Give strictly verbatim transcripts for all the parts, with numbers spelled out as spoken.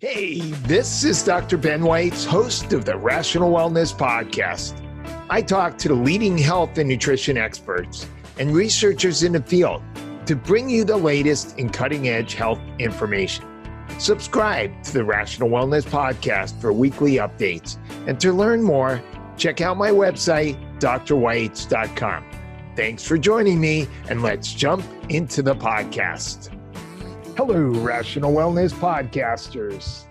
Hey, this is Doctor Ben Weitz, host of the Rational Wellness Podcast. I talk to the leading health and nutrition experts and researchers in the field to bring you the latest in cutting-edge health information. Subscribe to the Rational Wellness Podcast for weekly updates. And to learn more, check out my website, D R weitz dot com. Thanks for joining me, and let's jump into the podcast. Hello, Rational Wellness Podcasters.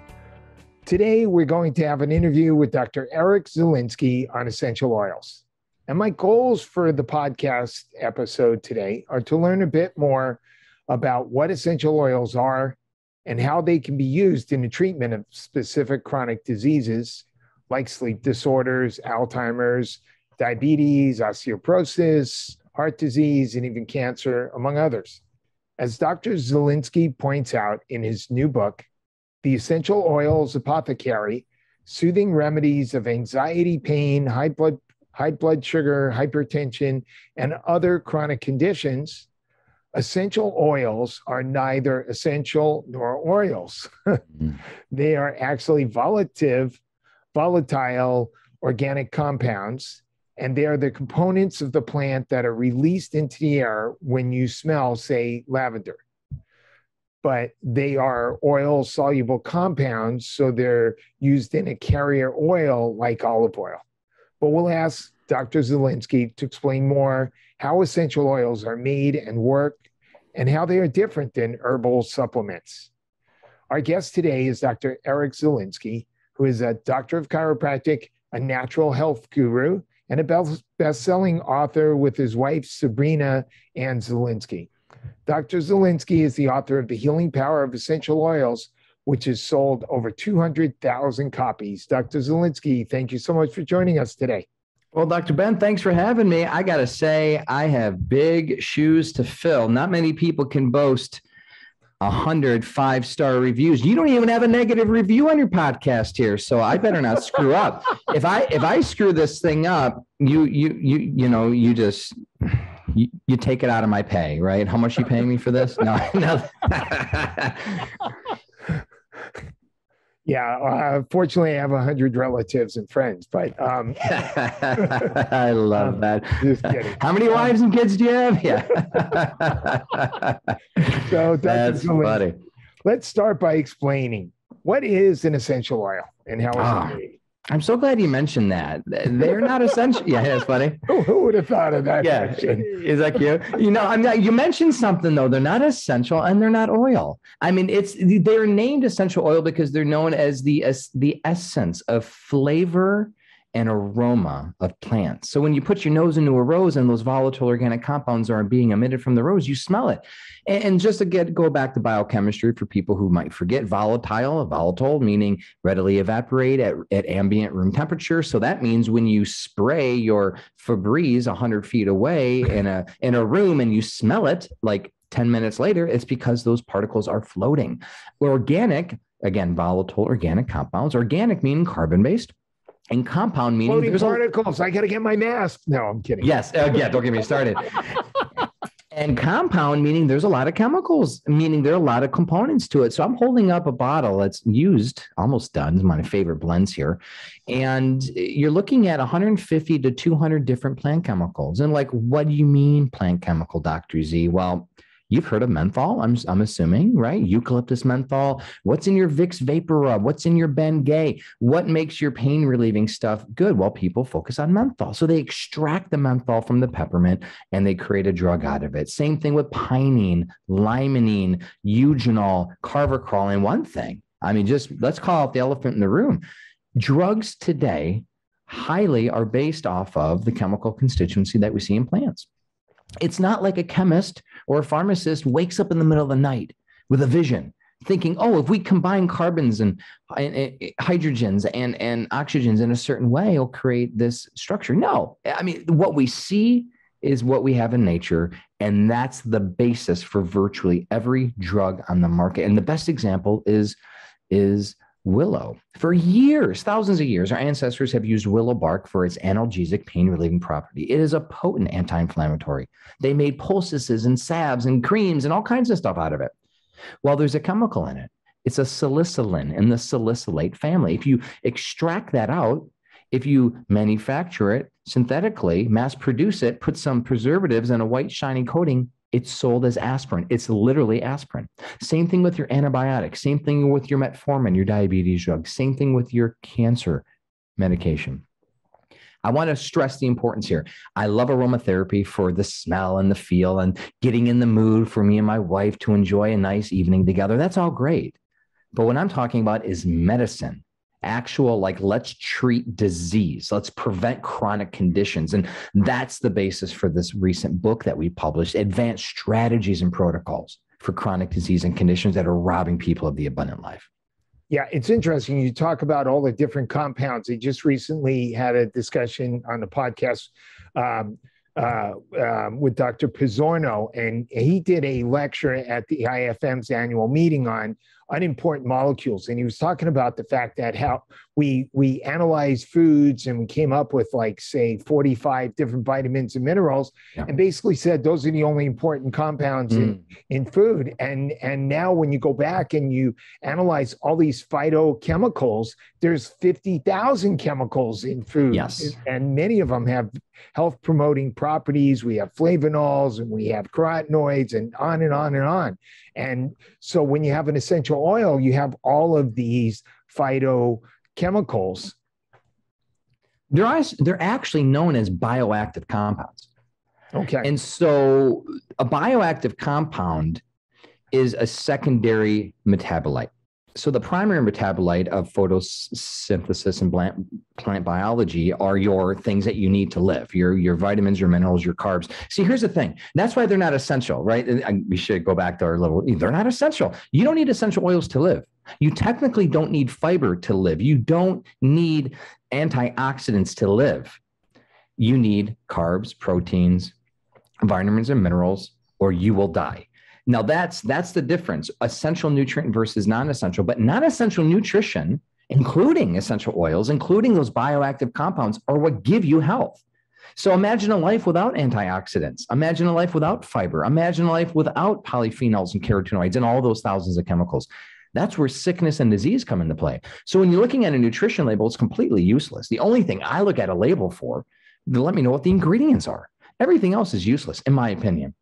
Today, we're going to have an interview with Doctor Eric Zielinski on essential oils. And my goals for the podcast episode today are to learn a bit more about what essential oils are and how they can be used in the treatment of specific chronic diseases like sleep disorders, Alzheimer's, diabetes, osteoporosis, heart disease, and even cancer, among others. As Doctor Zielinski points out in his new book, The Essential Oils Apothecary, Soothing Remedies of Anxiety, Pain, High Blood, high blood Sugar, Hypertension, and Other Chronic Conditions, essential oils are neither essential nor oils. They are actually volatile, volatile organic compounds, and they are the components of the plant that are released into the air when you smell, say, lavender. But they are oil-soluble compounds, so they're used in a carrier oil like olive oil. But we'll ask Doctor Zielinski to explain more how essential oils are made and work and how they are different than herbal supplements. Our guest today is Doctor Eric Zielinski, who is a doctor of chiropractic, a natural health guru, and a best-selling author with his wife, Sabrina Ann Zielinski. Doctor Zielinski is the author of The Healing Power of Essential Oils, which has sold over two hundred thousand copies. Doctor Zielinski, thank you so much for joining us today. Well, Doctor Ben, thanks for having me. I got to say, I have big shoes to fill. Not many people can boast one hundred five-star reviews. You don't even have a negative review on your podcast here, so I better not screw up. If I if I screw this thing up, you you you you know you just you, you take it out of my pay, right? How much are you paying me for this? No, no. Yeah, uh, fortunately, I have a hundred relatives and friends, but um, I love um, that. Just kidding. How many wives and kids do you have? Yeah. So that's funny. Let's start by explaining what is an essential oil and how is it made. I'm so glad you mentioned that. They're not essential. Yeah, that's funny. Who, who would have thought of that? Yeah, is that cute? You know, I'm not, you mentioned something though. They're not essential and they're not oil. I mean, it's they're named essential oil because they're known as the as the essence of flavor and aroma of plants. So when you put your nose into a rose and those volatile organic compounds are being emitted from the rose, you smell it. And, and just to get, go back to biochemistry for people who might forget, volatile, volatile, meaning readily evaporate at, at ambient room temperature. So that means when you spray your Febreze one hundred feet away in a, in a room and you smell it like ten minutes later, it's because those particles are floating. Organic, again, volatile organic compounds, organic meaning carbon-based, and compound meaning floating particles. A, I got to get my mask. No, I'm kidding. Yes. Uh, yeah. Don't get me started. And compound meaning there's a lot of chemicals, meaning there are a lot of components to it. So I'm holding up a bottle that's used, almost done. It's my favorite blends here. And you're looking at one hundred fifty to two hundred different plant chemicals. And like, what do you mean plant chemical, Doctor Z? Well, you've heard of menthol, I'm, I'm assuming, right? Eucalyptus menthol. What's in your Vicks Vaporub? What's in your Ben Gay? What makes your pain-relieving stuff good? Well, people focus on menthol. So they extract the menthol from the peppermint and they create a drug out of it. Same thing with pinene, limonene, eugenol, carvacrol, and one thing. I mean, just let's call out the elephant in the room. Drugs today highly are based off of the chemical constituency that we see in plants. It's not like a chemist or a pharmacist wakes up in the middle of the night with a vision thinking, oh, if we combine carbons and, and, and hydrogens and, and oxygens in a certain way, it'll create this structure. No, I mean, what we see is what we have in nature. And that's the basis for virtually every drug on the market. And the best example is, is Willow. For years, thousands of years, our ancestors have used willow bark for its analgesic pain-relieving property. It is a potent anti-inflammatory. They made poultices and salves and creams and all kinds of stuff out of it. Well, there's a chemical in it. It's a salicylin in the salicylate family. If you extract that out, if you manufacture it synthetically, mass produce it, put some preservatives and a white shiny coating, it's sold as aspirin. It's literally aspirin. Same thing with your antibiotics. Same thing with your metformin, your diabetes drug. Same thing with your cancer medication. I want to stress the importance here. I love aromatherapy for the smell and the feel and getting in the mood for me and my wife to enjoy a nice evening together. That's all great. But what I'm talking about is medicine. Actual, like, let's treat disease. Let's prevent chronic conditions. And that's the basis for this recent book that we published, Advanced Strategies and Protocols for Chronic Disease and Conditions that Are Robbing People of the Abundant Life. Yeah, it's interesting. You talk about all the different compounds. They just recently had a discussion on the podcast um, uh, um, with Doctor Pizzorno, and he did a lecture at the I F M's annual meeting on unimportant molecules. And he was talking about the fact that how we we analyzed foods and we came up with, like, say, forty-five different vitamins and minerals, yeah, and basically said those are the only important compounds mm. in, in food. And, and now when you go back and you analyze all these phytochemicals, there's fifty thousand chemicals in food. Yes. And many of them have health promoting properties. We have flavonols and we have carotenoids and on and on and on. And so when you have an essential oil, you have all of these phytochemicals. They're, they're actually known as bioactive compounds. Okay. And so a bioactive compound is a secondary metabolite. So the primary metabolite of photosynthesis and plant, plant biology are your things that you need to live, your, your vitamins, your minerals, your carbs. See, here's the thing. That's why they're not essential, right? And I, we should go back to our level. They're not essential. You don't need essential oils to live. You technically don't need fiber to live. You don't need antioxidants to live. You need carbs, proteins, vitamins, and minerals, or you will die. Now that's, that's the difference, essential nutrient versus non-essential, but non-essential nutrition, including essential oils, including those bioactive compounds, are what give you health. So imagine a life without antioxidants. Imagine a life without fiber. Imagine a life without polyphenols and carotenoids and all those thousands of chemicals. That's where sickness and disease come into play. So when you're looking at a nutrition label, it's completely useless. The only thing I look at a label for, let me know what the ingredients are. Everything else is useless, in my opinion.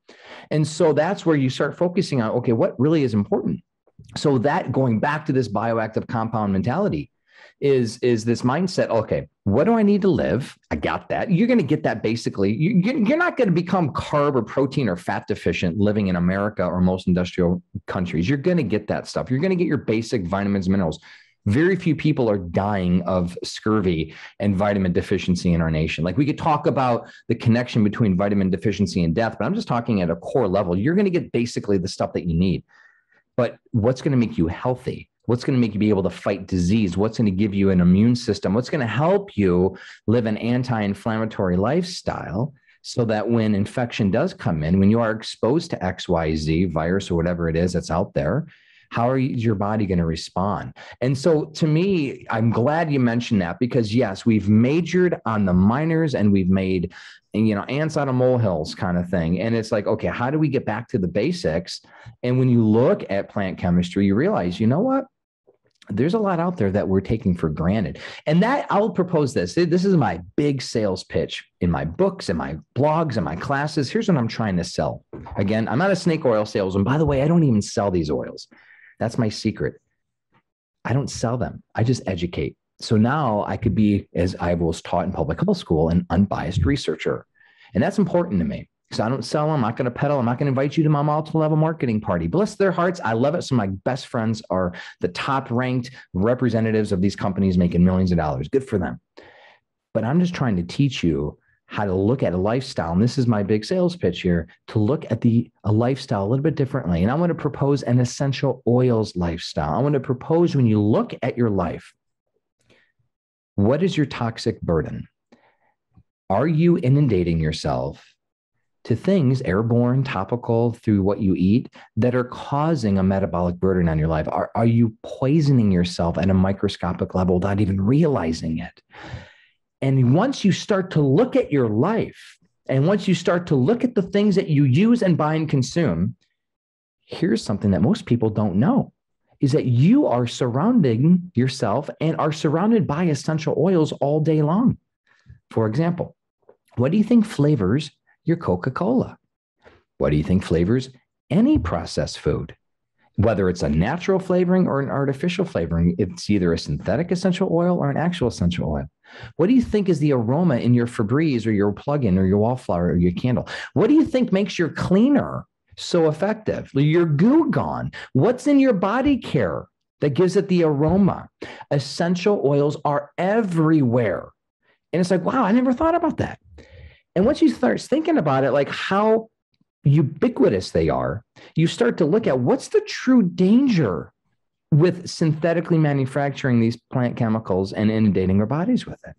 And so that's where you start focusing on, okay, what really is important? So that, going back to this bioactive compound mentality, is, is this mindset, okay, what do I need to live? I got that. You're going to get that basically. You, you're not going to become carb or protein or fat deficient living in America or most industrial countries. You're going to get that stuff. You're going to get your basic vitamins, minerals. Very few people are dying of scurvy and vitamin deficiency in our nation. Like, we could talk about the connection between vitamin deficiency and death, but I'm just talking at a core level. You're going to get basically the stuff that you need, but what's going to make you healthy? What's going to make you be able to fight disease? What's going to give you an immune system? What's going to help you live an anti-inflammatory lifestyle so that when infection does come in, when you are exposed to X Y Z virus or whatever it is that's out there, how are you, your body going to respond? And so to me, I'm glad you mentioned that, because yes, we've majored on the minors and we've made, you know, ants out of molehills kind of thing. And it's like, okay, how do we get back to the basics? And when you look at plant chemistry, you realize, you know what? There's a lot out there that we're taking for granted. And that, I'll propose this. This is my big sales pitch in my books and my blogs and my classes. Here's what I'm trying to sell. Again, I'm not a snake oil salesman. By the way, I don't even sell these oils. That's my secret. I don't sell them. I just educate. So now I could be, as I was taught in public health school, an unbiased researcher. And that's important to me. So I don't sell them. I'm not going to peddle. I'm not going to invite you to my multi-level marketing party. Bless their hearts. I love it. Some of my best friends are the top ranked representatives of these companies making millions of dollars. Good for them. But I'm just trying to teach you how to look at a lifestyle. And this is my big sales pitch here, to look at the a lifestyle a little bit differently. And I want to propose an essential oils lifestyle. I want to propose, when you look at your life, what is your toxic burden? Are you inundating yourself to things, airborne, topical, through what you eat, that are causing a metabolic burden on your life? Are, are you poisoning yourself at a microscopic level without even realizing it? And once you start to look at your life, and once you start to look at the things that you use and buy and consume, here's something that most people don't know. is that you are surrounding yourself and are surrounded by essential oils all day long. For example, what do you think flavors your Coca-Cola? What do you think flavors any processed food? Whether it's a natural flavoring or an artificial flavoring, it's either a synthetic essential oil or an actual essential oil. What do you think is the aroma in your Febreze or your plug-in or your wallflower or your candle? What do you think makes your cleaner so effective? Your Goo Gone. What's in your body care that gives it the aroma? Essential oils are everywhere. And it's like, wow, I never thought about that. And once you start thinking about it, like how ubiquitous they are, you start to look at what's the true danger with synthetically manufacturing these plant chemicals and inundating our bodies with it.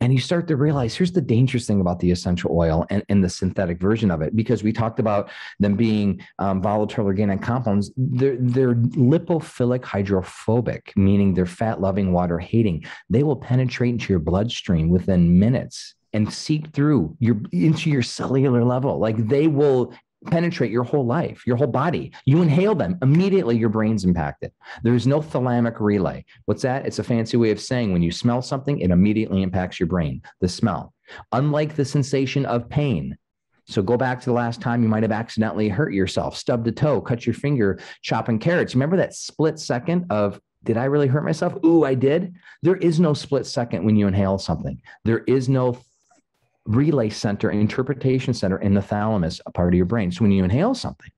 And you start to realize here's the dangerous thing about the essential oil and, and the synthetic version of it, because we talked about them being um, volatile organic compounds. They're, they're lipophilic hydrophobic, meaning they're fat-loving, water-hating. They will penetrate into your bloodstream within minutes and seep through your into your cellular level. Like they will penetrate your whole life, your whole body. You inhale them, immediately your brain's impacted. There's no thalamic relay. What's that? It's a fancy way of saying when you smell something, it immediately impacts your brain, the smell. Unlike the sensation of pain. So go back to the last time you might have accidentally hurt yourself, stubbed a toe, cut your finger, chopping carrots. Remember that split second of, did I really hurt myself? Ooh, I did. There is no split second when you inhale something. There is no relay center, interpretation center in the thalamus, a part of your brain. So when you inhale something,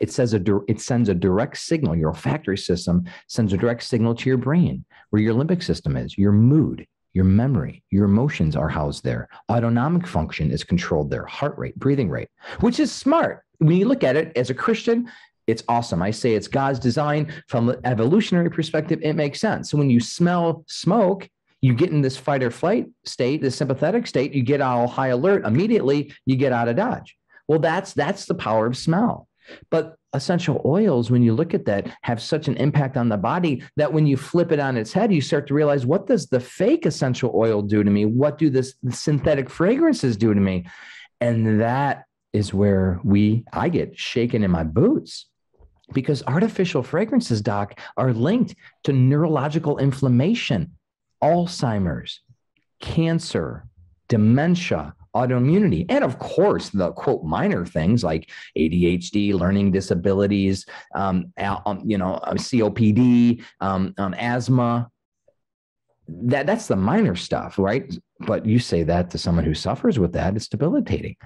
it says a it sends a direct signal. Your olfactory system sends a direct signal to your brain, where your limbic system is. Your mood, your memory, your emotions are housed there. Autonomic function is controlled there. Heart rate, breathing rate, which is smart when you look at it as a Christian. It's awesome. I say it's God's design. From an evolutionary perspective, it makes sense. So when you smell smoke, you get in this fight or flight state, this sympathetic state, you get all high alert immediately, you get out of Dodge. Well, that's, that's the power of smell. But essential oils, when you look at that, have such an impact on the body that when you flip it on its head, you start to realize, what does the fake essential oil do to me? What do this synthetic fragrances do to me? And that is where we, I get shaken in my boots. Because artificial fragrances, Doc, are linked to neurological inflammation, Alzheimer's, cancer, dementia, autoimmunity, and of course, the quote minor things like A D H D, learning disabilities, um, um, you know, C O P D, um, um, asthma. That, that's the minor stuff, right? But you say that to someone who suffers with that, it's debilitating.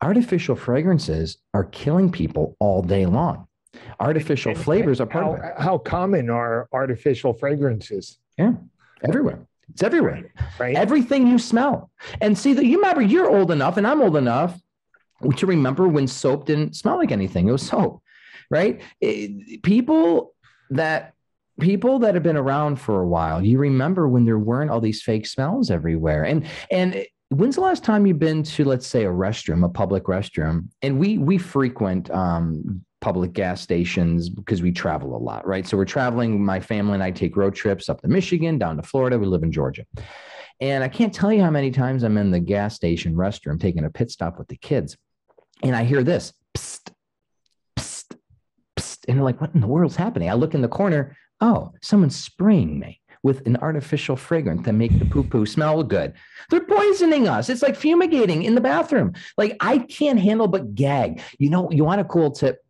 Artificial fragrances are killing people all day long. Artificial and, flavors and are part how, of it. How common are artificial fragrances? Yeah. Everywhere. It's everywhere. Right. Right. Everything you smell. And see that you remember, you're old enough and I'm old enough to remember when soap didn't smell like anything. It was soap, right? It, people that people that have been around for a while, you remember when there weren't all these fake smells everywhere. And, and when's the last time you've been to, let's say, a restroom, a public restroom? And we, we frequent, um, public gas stations because we travel a lot, right? So we're traveling, my family and I take road trips up to Michigan, down to Florida. We live in Georgia. And I can't tell you how many times I'm in the gas station restroom taking a pit stop with the kids. And I hear this, psst, psst, psst. And they're like, what in the world's happening? I look in the corner, oh, someone's spraying me with an artificial fragrance that make the poo-poo smell good. They're poisoning us. It's like fumigating in the bathroom. Like I can't handle but gag. You know, you want a cool tip?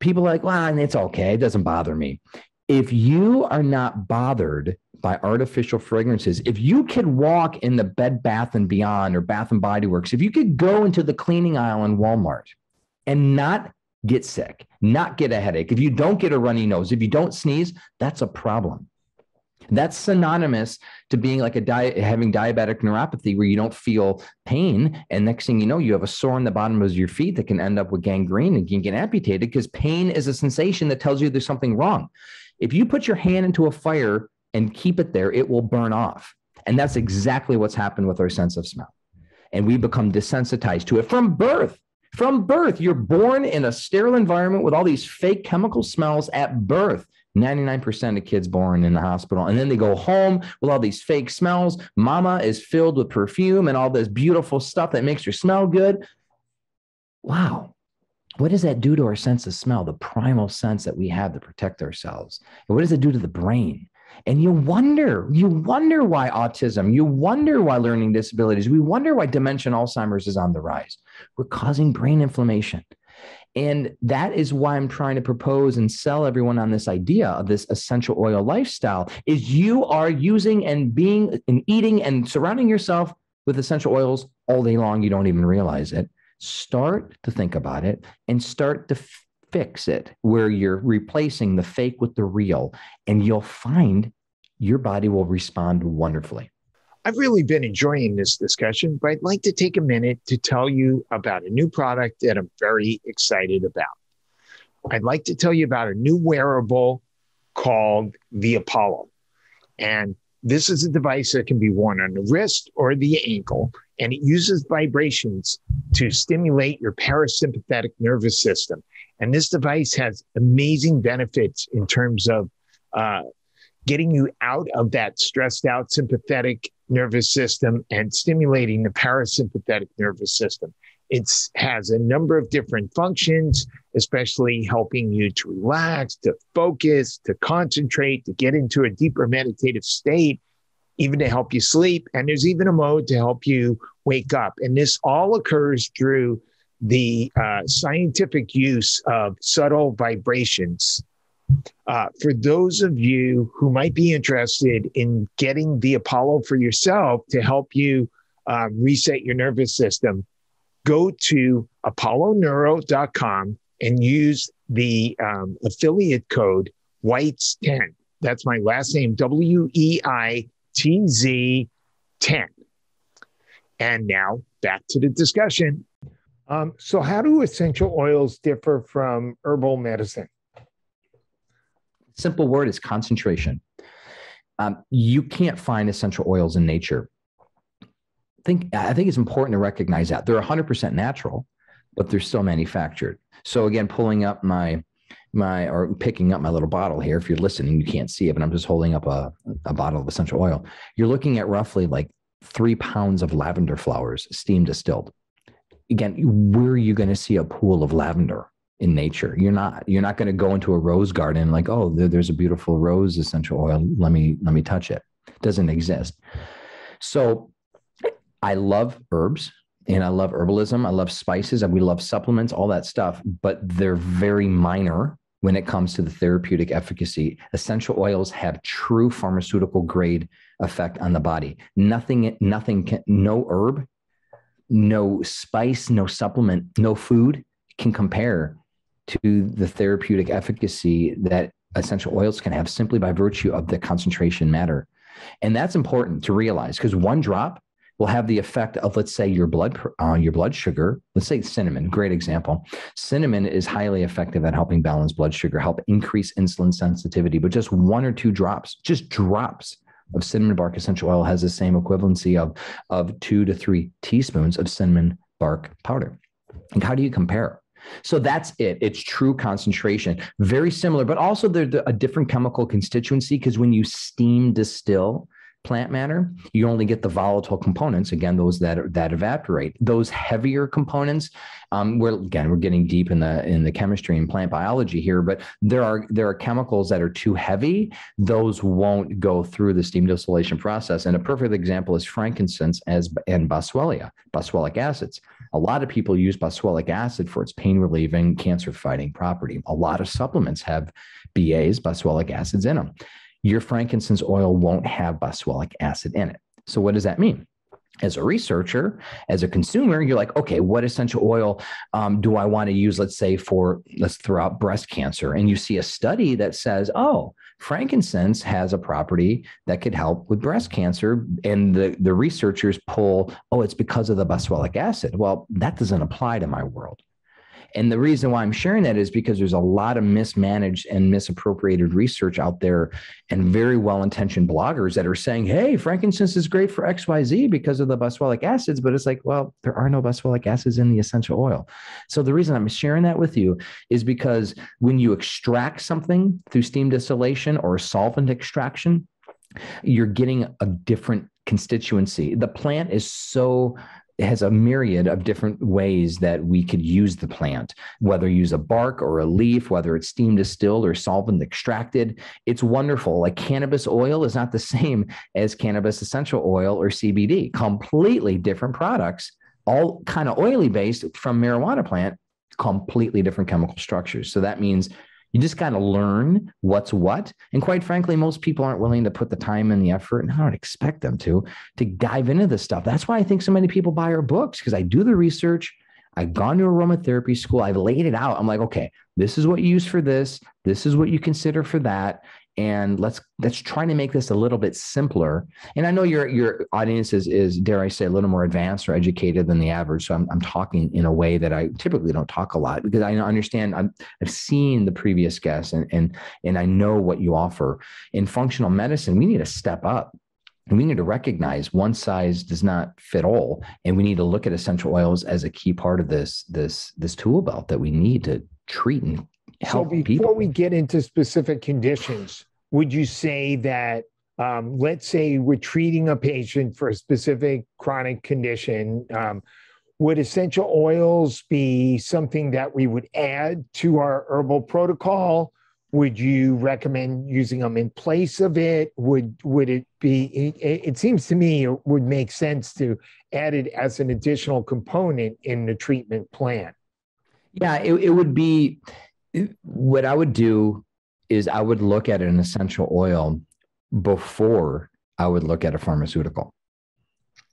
People are like, well, it's okay. It doesn't bother me. If you are not bothered by artificial fragrances, if you could walk in the Bed Bath and Beyond or Bath and Body Works, if you could go into the cleaning aisle in Walmart and not get sick, not get a headache, if you don't get a runny nose, if you don't sneeze, that's a problem. That's synonymous to being like a diet, having diabetic neuropathy where you don't feel pain. And next thing you know, you have a sore in the bottom of your feet that can end up with gangrene and can get amputated because pain is a sensation that tells you there's something wrong. If you put your hand into a fire and keep it there, it will burn off. And that's exactly what's happened with our sense of smell. And we become desensitized to it from birth. From birth, you're born in a sterile environment with all these fake chemical smells at birth. ninety-nine percent of kids born in the hospital. And then they go home with all these fake smells. Mama is filled with perfume and all this beautiful stuff that makes her smell good. Wow. what does that do to our sense of smell, the primal sense that we have to protect ourselves? And what does it do to the brain? And you wonder, you wonder why autism, you wonder why learning disabilities, we wonder why dementia and Alzheimer's is on the rise. We're causing brain inflammation. And that is why I'm trying to propose and sell everyone on this idea of this essential oil lifestyle is you are using and being and eating and surrounding yourself with essential oils all day long. You don't even realize it. Start to think about it and start to f- fix it where you're replacing the fake with the real, and you'll find your body will respond wonderfully. I've really been enjoying this discussion, but I'd like to take a minute to tell you about a new product that I'm very excited about. I'd like to tell you about a new wearable called the Apollo. And this is a device that can be worn on the wrist or the ankle, and it uses vibrations to stimulate your parasympathetic nervous system. And this device has amazing benefits in terms of uh, getting you out of that stressed out sympathetic nervous system and stimulating the parasympathetic nervous system. It has a number of different functions, especially helping you to relax, to focus, to concentrate, to get into a deeper meditative state, even to help you sleep. And there's even a mode to help you wake up. And this all occurs through the uh, scientific use of subtle vibrations. Uh, for those of you who might be interested in getting the Apollo for yourself to help you uh, reset your nervous system, go to apollo neuro dot com and use the um, affiliate code W E I T Z ten. That's my last name, W E I T Z ten. And now back to the discussion. Um, so how do essential oils differ from herbal medicine? Simple word is concentration. Um, you can't find essential oils in nature. Think, I think it's important to recognize that. They're one hundred percent natural, but they're still manufactured. So again, pulling up my, my or picking up my little bottle here, if you're listening, you can't see it, but I'm just holding up a, a bottle of essential oil. You're looking at roughly like three pounds of lavender flowers, steam distilled. Again, where are you going to see a pool of lavender? In nature, you're not you're not going to go into a rose garden like, oh, there, there's a beautiful rose essential oil. Let me let me touch it. It doesn't exist. So I love herbs and I love herbalism. I love spices and we love supplements, all that stuff. But they're very minor when it comes to the therapeutic efficacy. Essential oils have true pharmaceutical grade effect on the body. Nothing, nothing, can, no herb, no spice, no supplement, no food can compare to the therapeutic efficacy that essential oils can have simply by virtue of the concentration matter. And that's important to realize because one drop will have the effect of, let's say, your blood, uh, your blood sugar. Let's say cinnamon, great example. Cinnamon is highly effective at helping balance blood sugar, help increase insulin sensitivity, but just one or two drops, just drops of cinnamon bark essential oil has the same equivalency of, of two to three teaspoons of cinnamon bark powder. And how do you compare? So that's it. It's true concentration, very similar, but also they're a different chemical constituency because when you steam distill plant matter, you only get the volatile components. Again, those that that evaporate, those heavier components. Um, we're again we're getting deep in the in the chemistry and plant biology here, but there are there are chemicals that are too heavy. Those won't go through the steam distillation process. And a perfect example is frankincense as and boswellia, boswellic acids. A lot of people use boswellic acid for its pain relieving, cancer fighting property. A lot of supplements have B As, boswellic acids in them. Your frankincense oil won't have boswellic acid in it. So what does that mean? As a researcher, as a consumer, you're like, okay, what essential oil um, do I want to use? Let's say for, let's throw out breast cancer. And you see a study that says, oh, frankincense has a property that could help with breast cancer. And the, the researchers pull, oh, it's because of the boswellic acid. Well, that doesn't apply to my world. And the reason why I'm sharing that is because there's a lot of mismanaged and misappropriated research out there and very well-intentioned bloggers that are saying, hey, frankincense is great for X Y Z because of the boswellic acids. But it's like, well, there are no boswellic acids in the essential oil. So the reason I'm sharing that with you is because when you extract something through steam distillation or solvent extraction, you're getting a different constituency. The plant is so It has a myriad of different ways that we could use the plant, whether you use a bark or a leaf, whether it's steam distilled or solvent extracted. It's wonderful. Like cannabis oil is not the same as cannabis essential oil or C B D, completely different products, all kind of oily based from marijuana plant, completely different chemical structures. So that means you just got to learn what's what. And quite frankly, most people aren't willing to put the time and the effort, and I don't expect them to, to dive into this stuff. That's why I think so many people buy our books, because I do the research. I've gone to aromatherapy school. I've laid it out. I'm like, okay, this is what you use for this. This is what you consider for that. And let's, let's try to make this a little bit simpler. And I know your, your audience is, is, dare I say, a little more advanced or educated than the average. So I'm, I'm talking in a way that I typically don't talk a lot, because I understand I'm, I've seen the previous guests and, and, and I know what you offer in functional medicine. We need to step up. And we need to recognize one size does not fit all. And we need to look at essential oils as a key part of this, this, this tool belt that we need to treat and help people. So before we get into specific conditions, would you say that, um, let's say we're treating a patient for a specific chronic condition, um, would essential oils be something that we would add to our herbal protocol? Would you recommend using them in place of it? Would would it be, it, it seems to me it would make sense to add it as an additional component in the treatment plan. Yeah, it, it would be, what I would do is I would look at an essential oil before I would look at a pharmaceutical.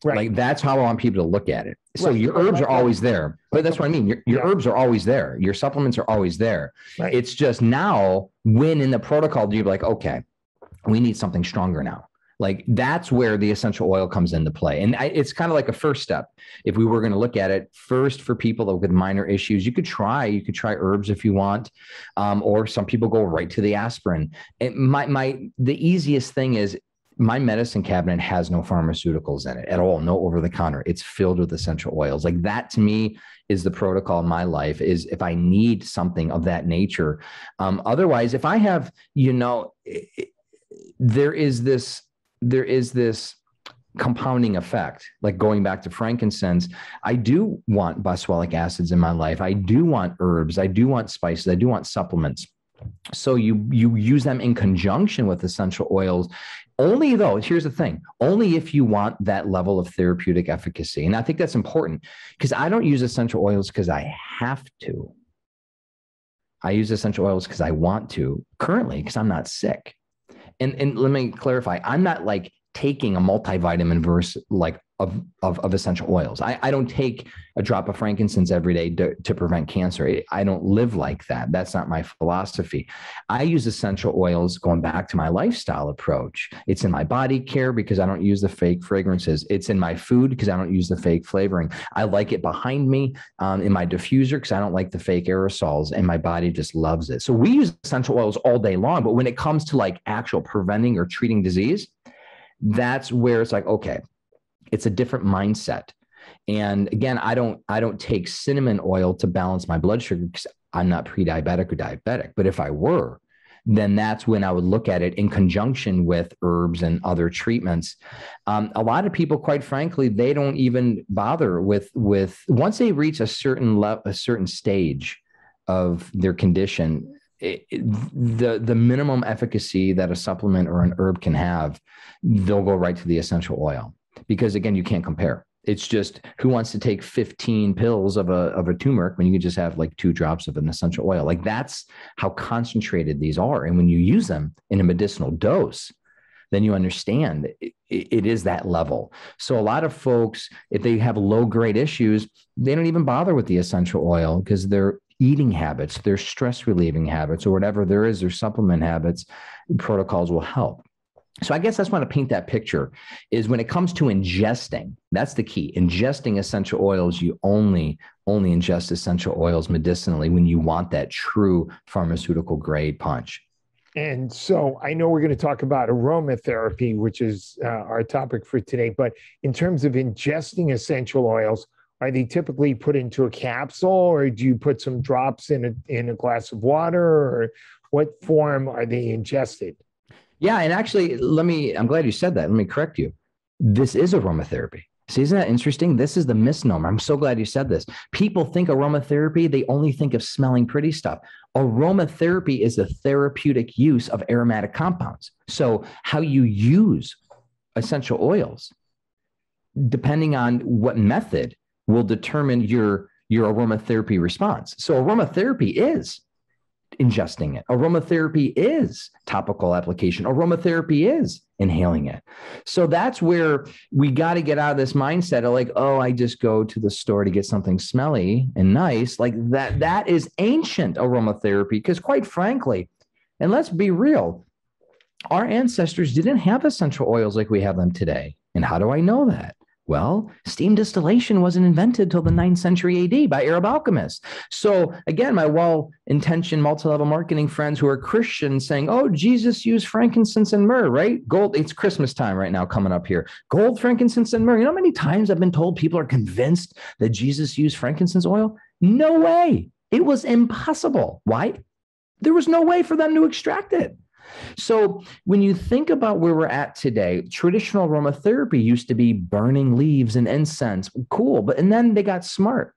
Right. Like that's how I want people to look at it. So right. your herbs like are that. always there, but that's what I mean. Your, your yeah. herbs are always there. Your supplements are always there. Right. It's just now when in the protocol, do you be like, okay, we need something stronger now. Like that's where the essential oil comes into play. And I, it's kind of like a first step. If we were going to look at it first for people with minor issues, you could try, you could try herbs if you want. Um, or some people go right to the aspirin. It my, my, the easiest thing is, my medicine cabinet has no pharmaceuticals in it at all. No over the counter. It's filled with essential oils. Like that to me is the protocol in my life, is if I need something of that nature. Um, otherwise, if I have, you know, it, there is this, there is this compounding effect, like going back to frankincense. I do want boswellic acids in my life. I do want herbs. I do want spices. I do want supplements. So you, you use them in conjunction with essential oils. Only though, here's the thing, only if you want that level of therapeutic efficacy. And I think that's important, because I don't use essential oils because I have to. I use essential oils because I want to currently, because I'm not sick. And, and let me clarify, I'm not like taking a multivitamin verse like of, of, of essential oils. I, I don't take a drop of frankincense every day to, to prevent cancer. I don't live like that. That's not my philosophy. I use essential oils going back to my lifestyle approach. It's in my body care because I don't use the fake fragrances. It's in my food because I don't use the fake flavoring. I like it behind me um, in my diffuser because I don't like the fake aerosols, and my body just loves it. So we use essential oils all day long, but when it comes to like actual preventing or treating disease, that's where it's like, okay, it's a different mindset. And again, I don't, I don't take cinnamon oil to balance my blood sugar because I'm not pre-diabetic or diabetic. But if I were, then that's when I would look at it in conjunction with herbs and other treatments. Um, a lot of people, quite frankly, they don't even bother with, with once they reach a certain level, a certain stage of their condition, It, the the minimum efficacy that a supplement or an herb can have, they'll go right to the essential oil, because again, you can't compare. It's just, who wants to take fifteen pills of a of a turmeric when you could just have like two drops of an essential oil? Like that's how concentrated these are. And when you use them in a medicinal dose, then you understand it, it is that level. So a lot of folks, if they have low grade issues, they don't even bother with the essential oil because they're eating habits, their stress relieving habits, or whatever there is, their supplement habits, protocols will help. So I guess that's why I paint that picture is when it comes to ingesting, that's the key. Ingesting essential oils, you only, only ingest essential oils medicinally when you want that true pharmaceutical grade punch. And so I know we're going to talk about aromatherapy, which is uh, our topic for today, but in terms of ingesting essential oils, are they typically put into a capsule, or do you put some drops in a, in a glass of water, or what form are they ingested? Yeah. And actually, let me, I'm glad you said that. Let me correct you. This is aromatherapy. See, isn't that interesting? This is the misnomer. I'm so glad you said this. People think aromatherapy, they only think of smelling pretty stuff. Aromatherapy is the therapeutic use of aromatic compounds. So how you use essential oils, depending on what method, will determine your, your aromatherapy response. So aromatherapy is ingesting it. Aromatherapy is topical application. Aromatherapy is inhaling it. So that's where we got to get out of this mindset of like, oh, I just go to the store to get something smelly and nice. Like that, that is ancient aromatherapy. Because quite frankly, and let's be real, our ancestors didn't have essential oils like we have them today. And how do I know that? Well, steam distillation wasn't invented till the ninth century A D by Arab alchemists. So again, my well-intentioned multi-level marketing friends who are Christians saying, oh, Jesus used frankincense and myrrh, right? Gold, it's Christmas time right now coming up here. Gold, frankincense, and myrrh. You know how many times I've been told people are convinced that Jesus used frankincense oil? No way. It was impossible. Why? There was no way for them to extract it. So when you think about where we're at today, traditional aromatherapy used to be burning leaves and incense. Cool. But and then they got smart.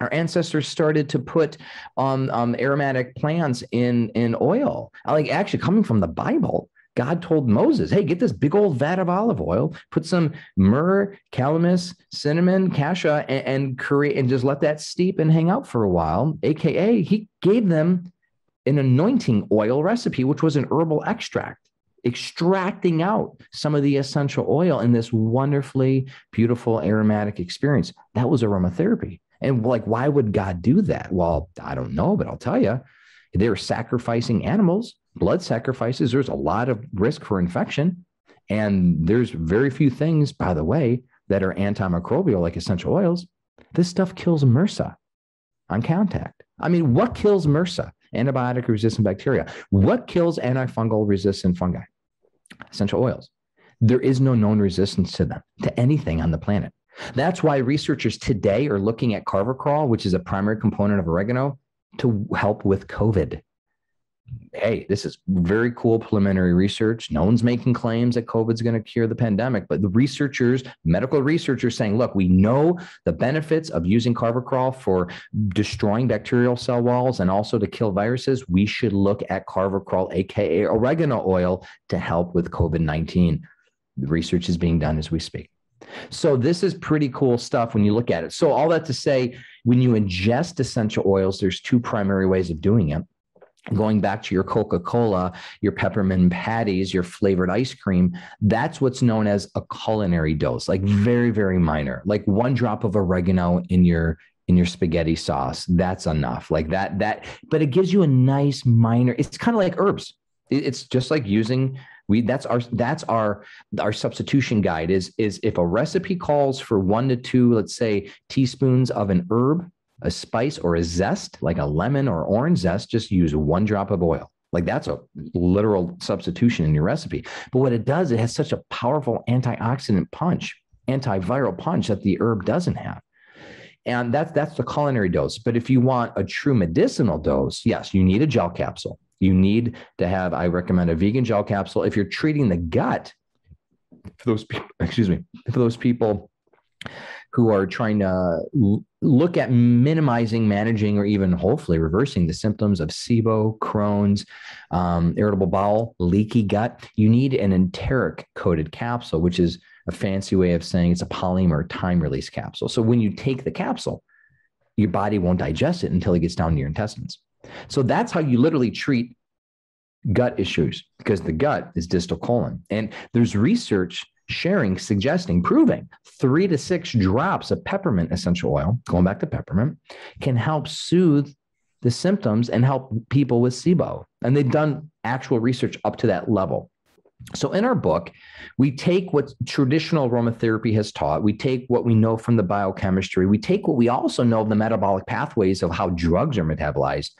Our ancestors started to put um, um, aromatic plants in, in oil. Like actually coming from the Bible, God told Moses, hey, get this big old vat of olive oil, put some myrrh, calamus, cinnamon, cassia, and, and curry, and just let that steep and hang out for a while. A K A he gave them an anointing oil recipe, which was an herbal extract, extracting out some of the essential oil in this wonderfully beautiful aromatic experience. That was aromatherapy. And like, why would God do that? Well, I don't know, but I'll tell you, they were sacrificing animals, blood sacrifices. There's a lot of risk for infection. And there's very few things, by the way, that are antimicrobial like essential oils. This stuff kills M R S A on contact. I mean, what kills M R S A? Antibiotic resistant bacteria. What kills antifungal resistant fungi? Essential oils. There is no known resistance to them, to anything on the planet. That's why researchers today are looking at carvacrol, which is a primary component of oregano, to help with COVID. Hey, this is very cool preliminary research. No one's making claims that COVID's going to cure the pandemic, but the researchers, medical researchers saying, look, we know the benefits of using carvacrol for destroying bacterial cell walls and also to kill viruses. We should look at carvacrol, A K A oregano oil, to help with COVID nineteen. The research is being done as we speak. So this is pretty cool stuff when you look at it. So all that to say, when you ingest essential oils, there's two primary ways of doing it. Going back to your Coca-Cola, your peppermint patties, your flavored ice cream, that's what's known as a culinary dose, like very, very minor, like one drop of oregano in your in your spaghetti sauce. That's enough like that, that, but it gives you a nice minor, it's kind of like herbs. It's just like using, we, that's our, that's our, our substitution guide is, is if a recipe calls for one to two, let's say teaspoons of an herb, a spice, or a zest, like a lemon or orange zest, just use one drop of oil. Like that's a literal substitution in your recipe. But what it does, it has such a powerful antioxidant punch, antiviral punch that the herb doesn't have. And that's, that's the culinary dose. But if you want a true medicinal dose, yes, you need a gel capsule. You need to have, I recommend a vegan gel capsule. If you're treating the gut, for those people, excuse me, for those people who are trying to look at minimizing, managing, or even hopefully reversing the symptoms of SIBO, Crohn's, um, irritable bowel, leaky gut, you need an enteric-coated capsule, which is a fancy way of saying it's a polymer time-release capsule. So when you take the capsule, your body won't digest it until it gets down to your intestines. So that's how you literally treat gut issues, because the gut is distal colon. And there's research sharing, suggesting, proving three to six drops of peppermint essential oil, going back to peppermint, can help soothe the symptoms and help people with SIBO. And they've done actual research up to that level. So in our book, we take what traditional aromatherapy has taught. We take what we know from the biochemistry. We take what we also know of the metabolic pathways of how drugs are metabolized.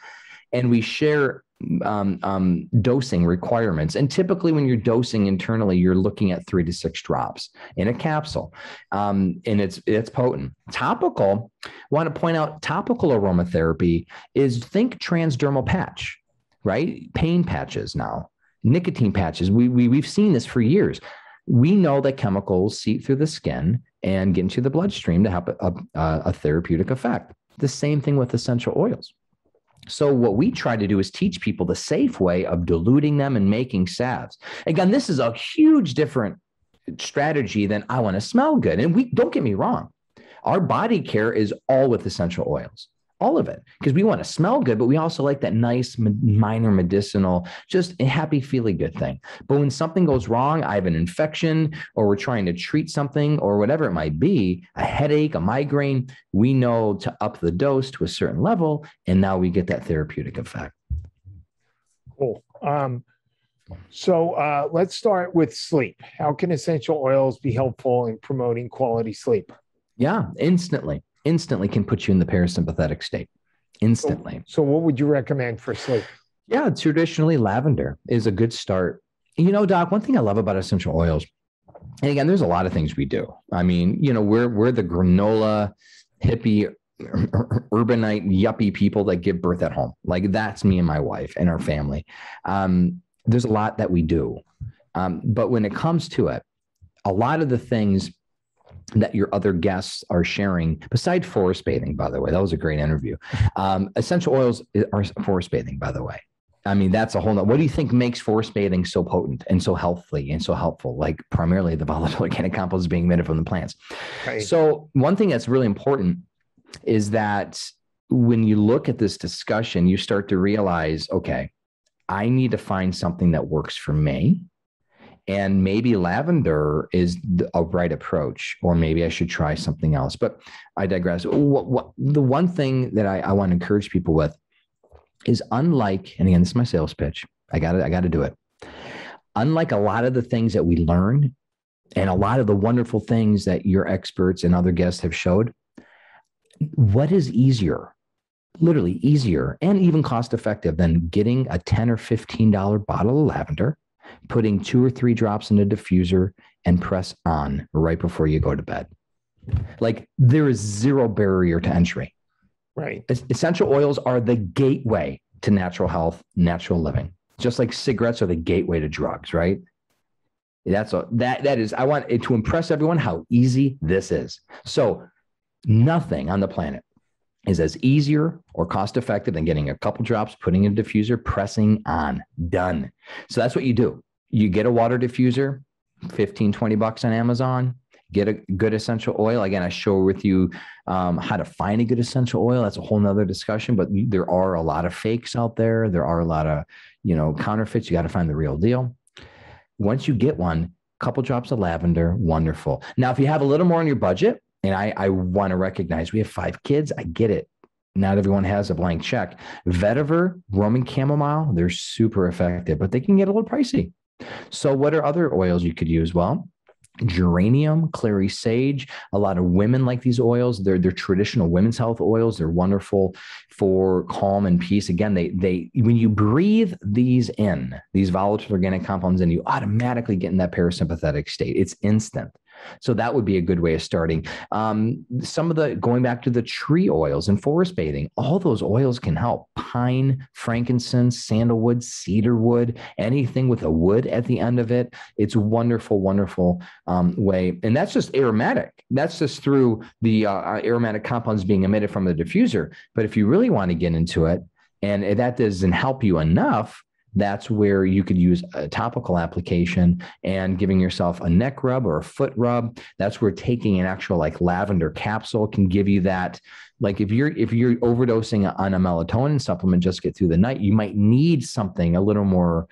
And we share um, um, dosing requirements. And typically when you're dosing internally, you're looking at three to six drops in a capsule. Um, and it's, it's potent. Topical, I want to point out topical aromatherapy is, think transdermal patch, right? Pain patches now, nicotine patches. We, we, we've seen this for years. We know that chemicals seep through the skin and get into the bloodstream to have a, a, a therapeutic effect. The same thing with essential oils. So what we try to do is teach people the safe way of diluting them and making salves. Again, this is a huge different strategy than I want to smell good. And we don't get me wrong. Our body care is all with essential oils, all of it, because we want to smell good, but we also like that nice minor medicinal, just a happy, feely good thing. But when something goes wrong, I have an infection or we're trying to treat something or whatever it might be, a headache, a migraine, we know to up the dose to a certain level. And now we get that therapeutic effect. Cool. Um, so uh, let's start with sleep. How can essential oils be helpful in promoting quality sleep? Yeah, instantly. instantly can put you in the parasympathetic state instantly. So, so what would you recommend for sleep? Yeah, traditionally lavender is a good start. You know, Doc, one thing I love about essential oils, and again, there's a lot of things we do. I mean, you know, we're, we're the granola hippie urbanite yuppie people that give birth at home. Like that's me and my wife and our family. Um, there's a lot that we do. Um, but when it comes to it, a lot of the things that your other guests are sharing, besides forest bathing, by the way, that was a great interview. Um, essential oils are forest bathing, by the way. I mean, that's a whole nother. What do you think makes forest bathing so potent and so healthy and so helpful? Like primarily the volatile organic compounds being emitted from the plants. Right. So one thing that's really important is that when you look at this discussion, you start to realize, okay, I need to find something that works for me. And maybe lavender is a right approach, or maybe I should try something else. But I digress. What, what, the one thing that I, I want to encourage people with is unlike, and again, this is my sales pitch. I got to, I got to do it. Unlike a lot of the things that we learn and a lot of the wonderful things that your experts and other guests have showed, what is easier, literally easier and even cost effective than getting a ten or fifteen dollar bottle of lavender, putting two or three drops in a diffuser and press on right before you go to bed? Like there is zero barrier to entry, right? Es- essential oils are the gateway to natural health, natural living, just like cigarettes are the gateway to drugs, right? That's all that, that is, I want it to impress everyone how easy this is. So nothing on the planet is as easier or cost-effective than getting a couple drops, putting in a diffuser, pressing on, done. So that's what you do. You get a water diffuser, fifteen, twenty bucks on Amazon, get a good essential oil. Again, I show with you um, how to find a good essential oil. That's a whole nother discussion, but there are a lot of fakes out there. There are a lot of, you know, counterfeits. You got to find the real deal. Once you get one, couple drops of lavender, wonderful. Now, if you have a little more on your budget, and I, I want to recognize we have five kids. I get it. Not everyone has a blank check. Vetiver, Roman chamomile, they're super effective, but they can get a little pricey. So what are other oils you could use? Well, geranium, clary sage. A lot of women like these oils. They're, they're traditional women's health oils. They're wonderful for calm and peace. Again, they, they, when you breathe these in, these volatile organic compounds in, you automatically get in that parasympathetic state. It's instant. So that would be a good way of starting. Um, some of the, going back to the tree oils and forest bathing, all those oils can help. Pine, frankincense, sandalwood, cedarwood, anything with a wood at the end of it. It's a wonderful, wonderful um, way. And that's just aromatic. That's just through the uh, aromatic compounds being emitted from the diffuser. But if you really want to get into it, and that doesn't help you enough, that's where you could use a topical application and giving yourself a neck rub or a foot rub. That's where taking an actual like lavender capsule can give you that. Like if you're, if you're overdosing on a melatonin supplement, just get through the night, you might need something a little more,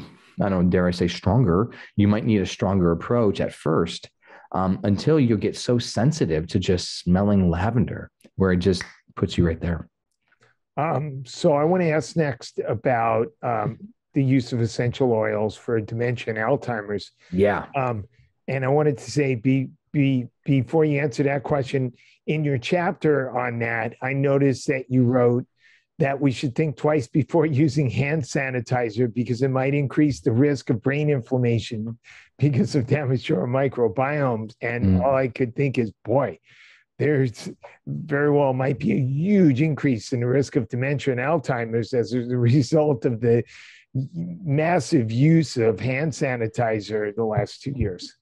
I don't know, dare I say stronger. You might need a stronger approach at first um, until you get so sensitive to just smelling lavender where it just puts you right there. Um, so I want to ask next about um, the use of essential oils for dementia and Alzheimer's. Yeah. Um, and I wanted to say, be, be, before you answer that question, in your chapter on that, I noticed that you wrote that we should think twice before using hand sanitizer because it might increase the risk of brain inflammation because of damage to our microbiomes. And mm. all I could think is, boy, there's very well might be a huge increase in the risk of dementia and Alzheimer's as a result of the massive use of hand sanitizer the last two years.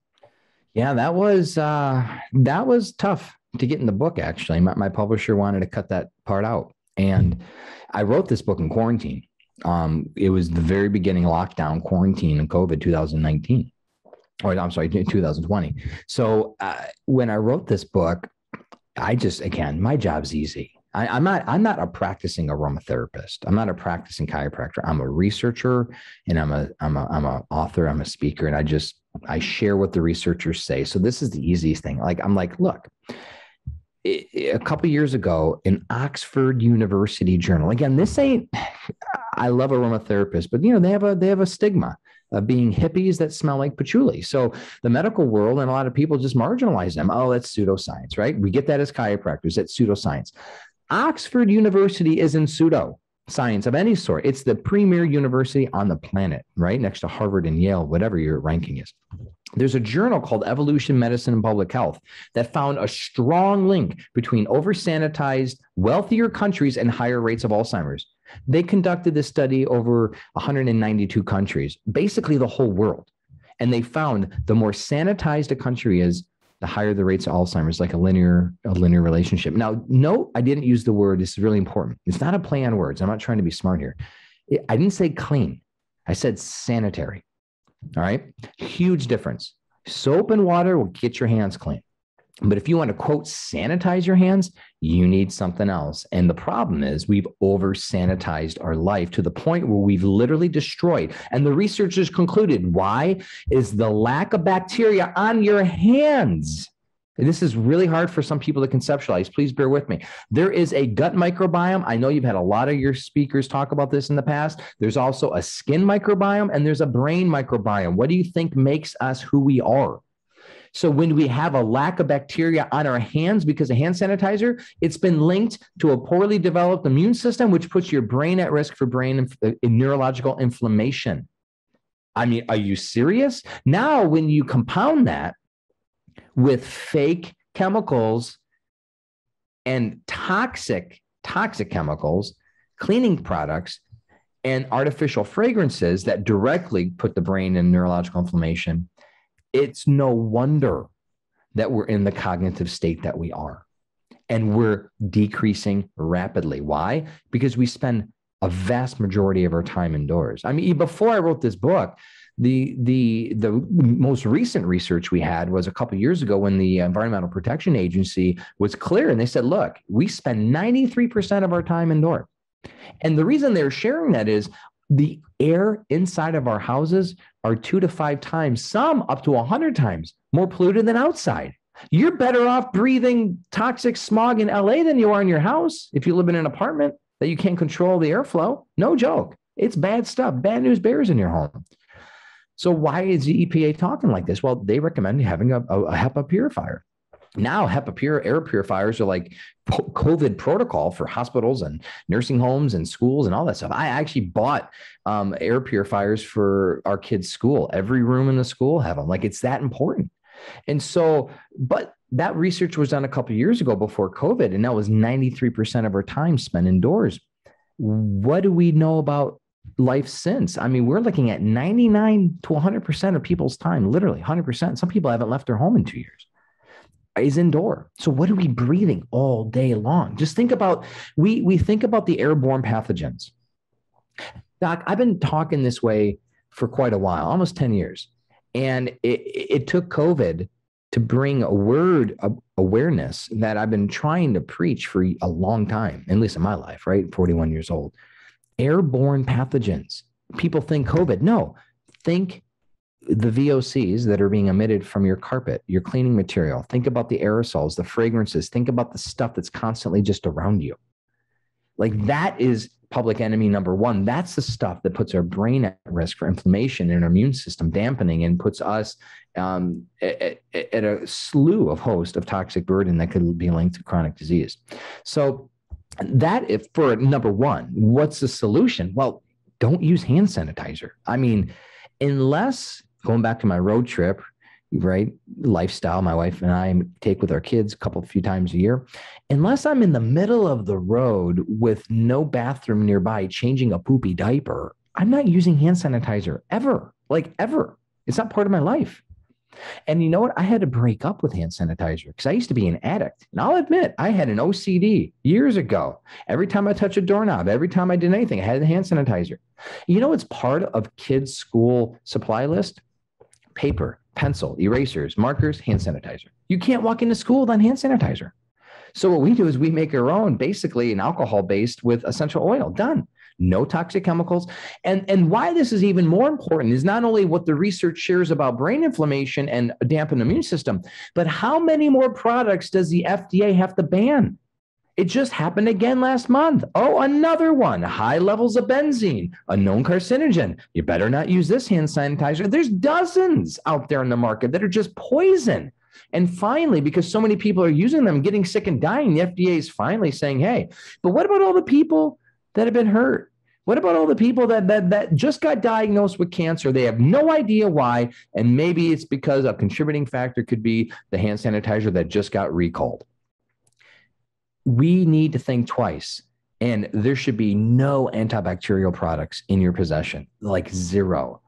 Yeah, that was, uh, that was tough to get in the book. Actually, my, my publisher wanted to cut that part out. And I wrote this book in quarantine. Um, it was the very beginning lockdown, quarantine and COVID two thousand nineteen, or I'm sorry, two thousand twenty. So uh, when I wrote this book, I just, again, my job's easy. I, I'm not, I'm not a practicing aromatherapist. I'm not a practicing chiropractor. I'm a researcher, and I'm a, I'm a, I'm a author. I'm a speaker. And I just, I share what the researchers say. So this is the easiest thing. Like, I'm like, look, a couple of years ago, an Oxford University journal, again, this ain't, I love aromatherapists, but you know, they have a, they have a stigma of being hippies that smell like patchouli. So the medical world and a lot of people just marginalize them. Oh, that's pseudoscience, right? We get that as chiropractors, that's pseudoscience. Oxford University isn't pseudoscience of any sort. It's the premier university on the planet, right? Next to Harvard and Yale, whatever your ranking is. There's a journal called Evolution, Medicine, and Public Health that found a strong link between over-sanitized, wealthier countries and higher rates of Alzheimer's. They conducted this study over one hundred ninety-two countries, basically the whole world. And they found the more sanitized a country is, the higher the rates of Alzheimer's, like a linear, a linear relationship. Now, no, I didn't use the word. This is really important. It's not a play on words. I'm not trying to be smart here. I didn't say clean. I said sanitary. All right. Huge difference. Soap and water will get your hands clean. But if you want to, quote, sanitize your hands, you need something else. And the problem is we've over sanitized our life to the point where we've literally destroyed. And the researchers concluded, why is the lack of bacteria on your hands? And this is really hard for some people to conceptualize. Please bear with me. There is a gut microbiome. I know you've had a lot of your speakers talk about this in the past. There's also a skin microbiome and there's a brain microbiome. What do you think makes us who we are? So when we have a lack of bacteria on our hands because of hand sanitizer, it's been linked to a poorly developed immune system, which puts your brain at risk for brain inf- uh, neurological inflammation. I mean, are you serious? Now, when you compound that with fake chemicals and toxic, toxic chemicals, cleaning products, and artificial fragrances that directly put the brain in neurological inflammation, it's no wonder that we're in the cognitive state that we are, and we're decreasing rapidly. Why? Because we spend a vast majority of our time indoors. I mean, before I wrote this book, the, the, the most recent research we had was a couple of years ago when the Environmental Protection Agency was clear. And they said, look, we spend ninety-three percent of our time indoors. And the reason they're sharing that is the air inside of our houses are two to five times, some up to one hundred times more polluted than outside. You're better off breathing toxic smog in L A than you are in your house if you live in an apartment that you can't control the airflow. No joke. It's bad stuff. Bad news bears in your home. So why is the E P A talking like this? Well, they recommend having a, a HEPA purifier. Now HEPA pure air purifiers are like COVID protocol for hospitals and nursing homes and schools and all that stuff. I actually bought um, air purifiers for our kids' school. Every room in the school have them. Like, it's that important. And so, but that research was done a couple of years ago before COVID, and that was ninety-three percent of our time spent indoors. What do we know about life since? I mean, we're looking at ninety-nine to one hundred percent of people's time, literally one hundred percent. Some people haven't left their home in two years. Is indoor. So what are we breathing all day long? Just think about, we, we think about the airborne pathogens. Doc, I've been talking this way for quite a while, almost ten years. And it, it took COVID to bring a word of awareness that I've been trying to preach for a long time, at least in my life, right? forty-one years old. Airborne pathogens. People think COVID. No, think the V O Cs that are being emitted from your carpet, your cleaning material. Think about the aerosols, the fragrances. Think about the stuff that's constantly just around you. Like, that is public enemy number one. That's the stuff that puts our brain at risk for inflammation and our immune system dampening, and puts us um, at, at a slew of host of toxic burden that could be linked to chronic disease. So that, if for number one, what's the solution? Well, don't use hand sanitizer. I mean, unless... Going back to my road trip, right? Lifestyle, my wife and I take with our kids a couple, few times a year. Unless I'm in the middle of the road with no bathroom nearby, changing a poopy diaper, I'm not using hand sanitizer ever, like ever. It's not part of my life. And you know what? I had to break up with hand sanitizer because I used to be an addict. And I'll admit, I had an O C D years ago. Every time I touched a doorknob, every time I did anything, I had a hand sanitizer. You know what's part of kids' school supply list? Paper, pencil, erasers, markers, hand sanitizer. You can't walk into school without hand sanitizer. So what we do is we make our own, basically an alcohol-based with essential oil. Done. No toxic chemicals. And, and why this is even more important is not only what the research shares about brain inflammation and a dampened immune system, but how many more products does the F D A have to ban? It just happened again last month. Oh, another one. High levels of benzene, a known carcinogen. You better not use this hand sanitizer. There's dozens out there in the market that are just poison. And finally, because so many people are using them, getting sick and dying, the F D A is finally saying, hey, but what about all the people that have been hurt? What about all the people that, that, that just got diagnosed with cancer? They have no idea why, and maybe it's because a contributing factor could be the hand sanitizer that just got recalled. We need to think twice, and there should be no antibacterial products in your possession, like zero.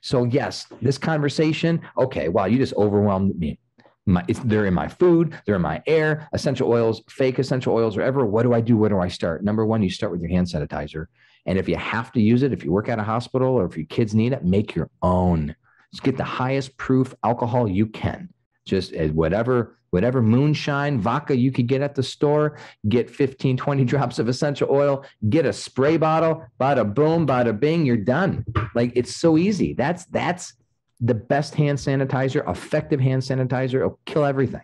So yes, this conversation, okay, wow, you just overwhelmed me. My, it's, they're in my food, they're in my air, essential oils, fake essential oils, whatever. What do I do? Where do I start? Number one, you start with your hand sanitizer. And if you have to use it, if you work at a hospital or if your kids need it, make your own. Just get the highest proof alcohol you can. Just whatever whatever moonshine, vodka you could get at the store, get fifteen, twenty drops of essential oil, get a spray bottle, bada boom, bada bing, you're done. Like it's so easy. That's, that's the best hand sanitizer, effective hand sanitizer. It'll kill everything.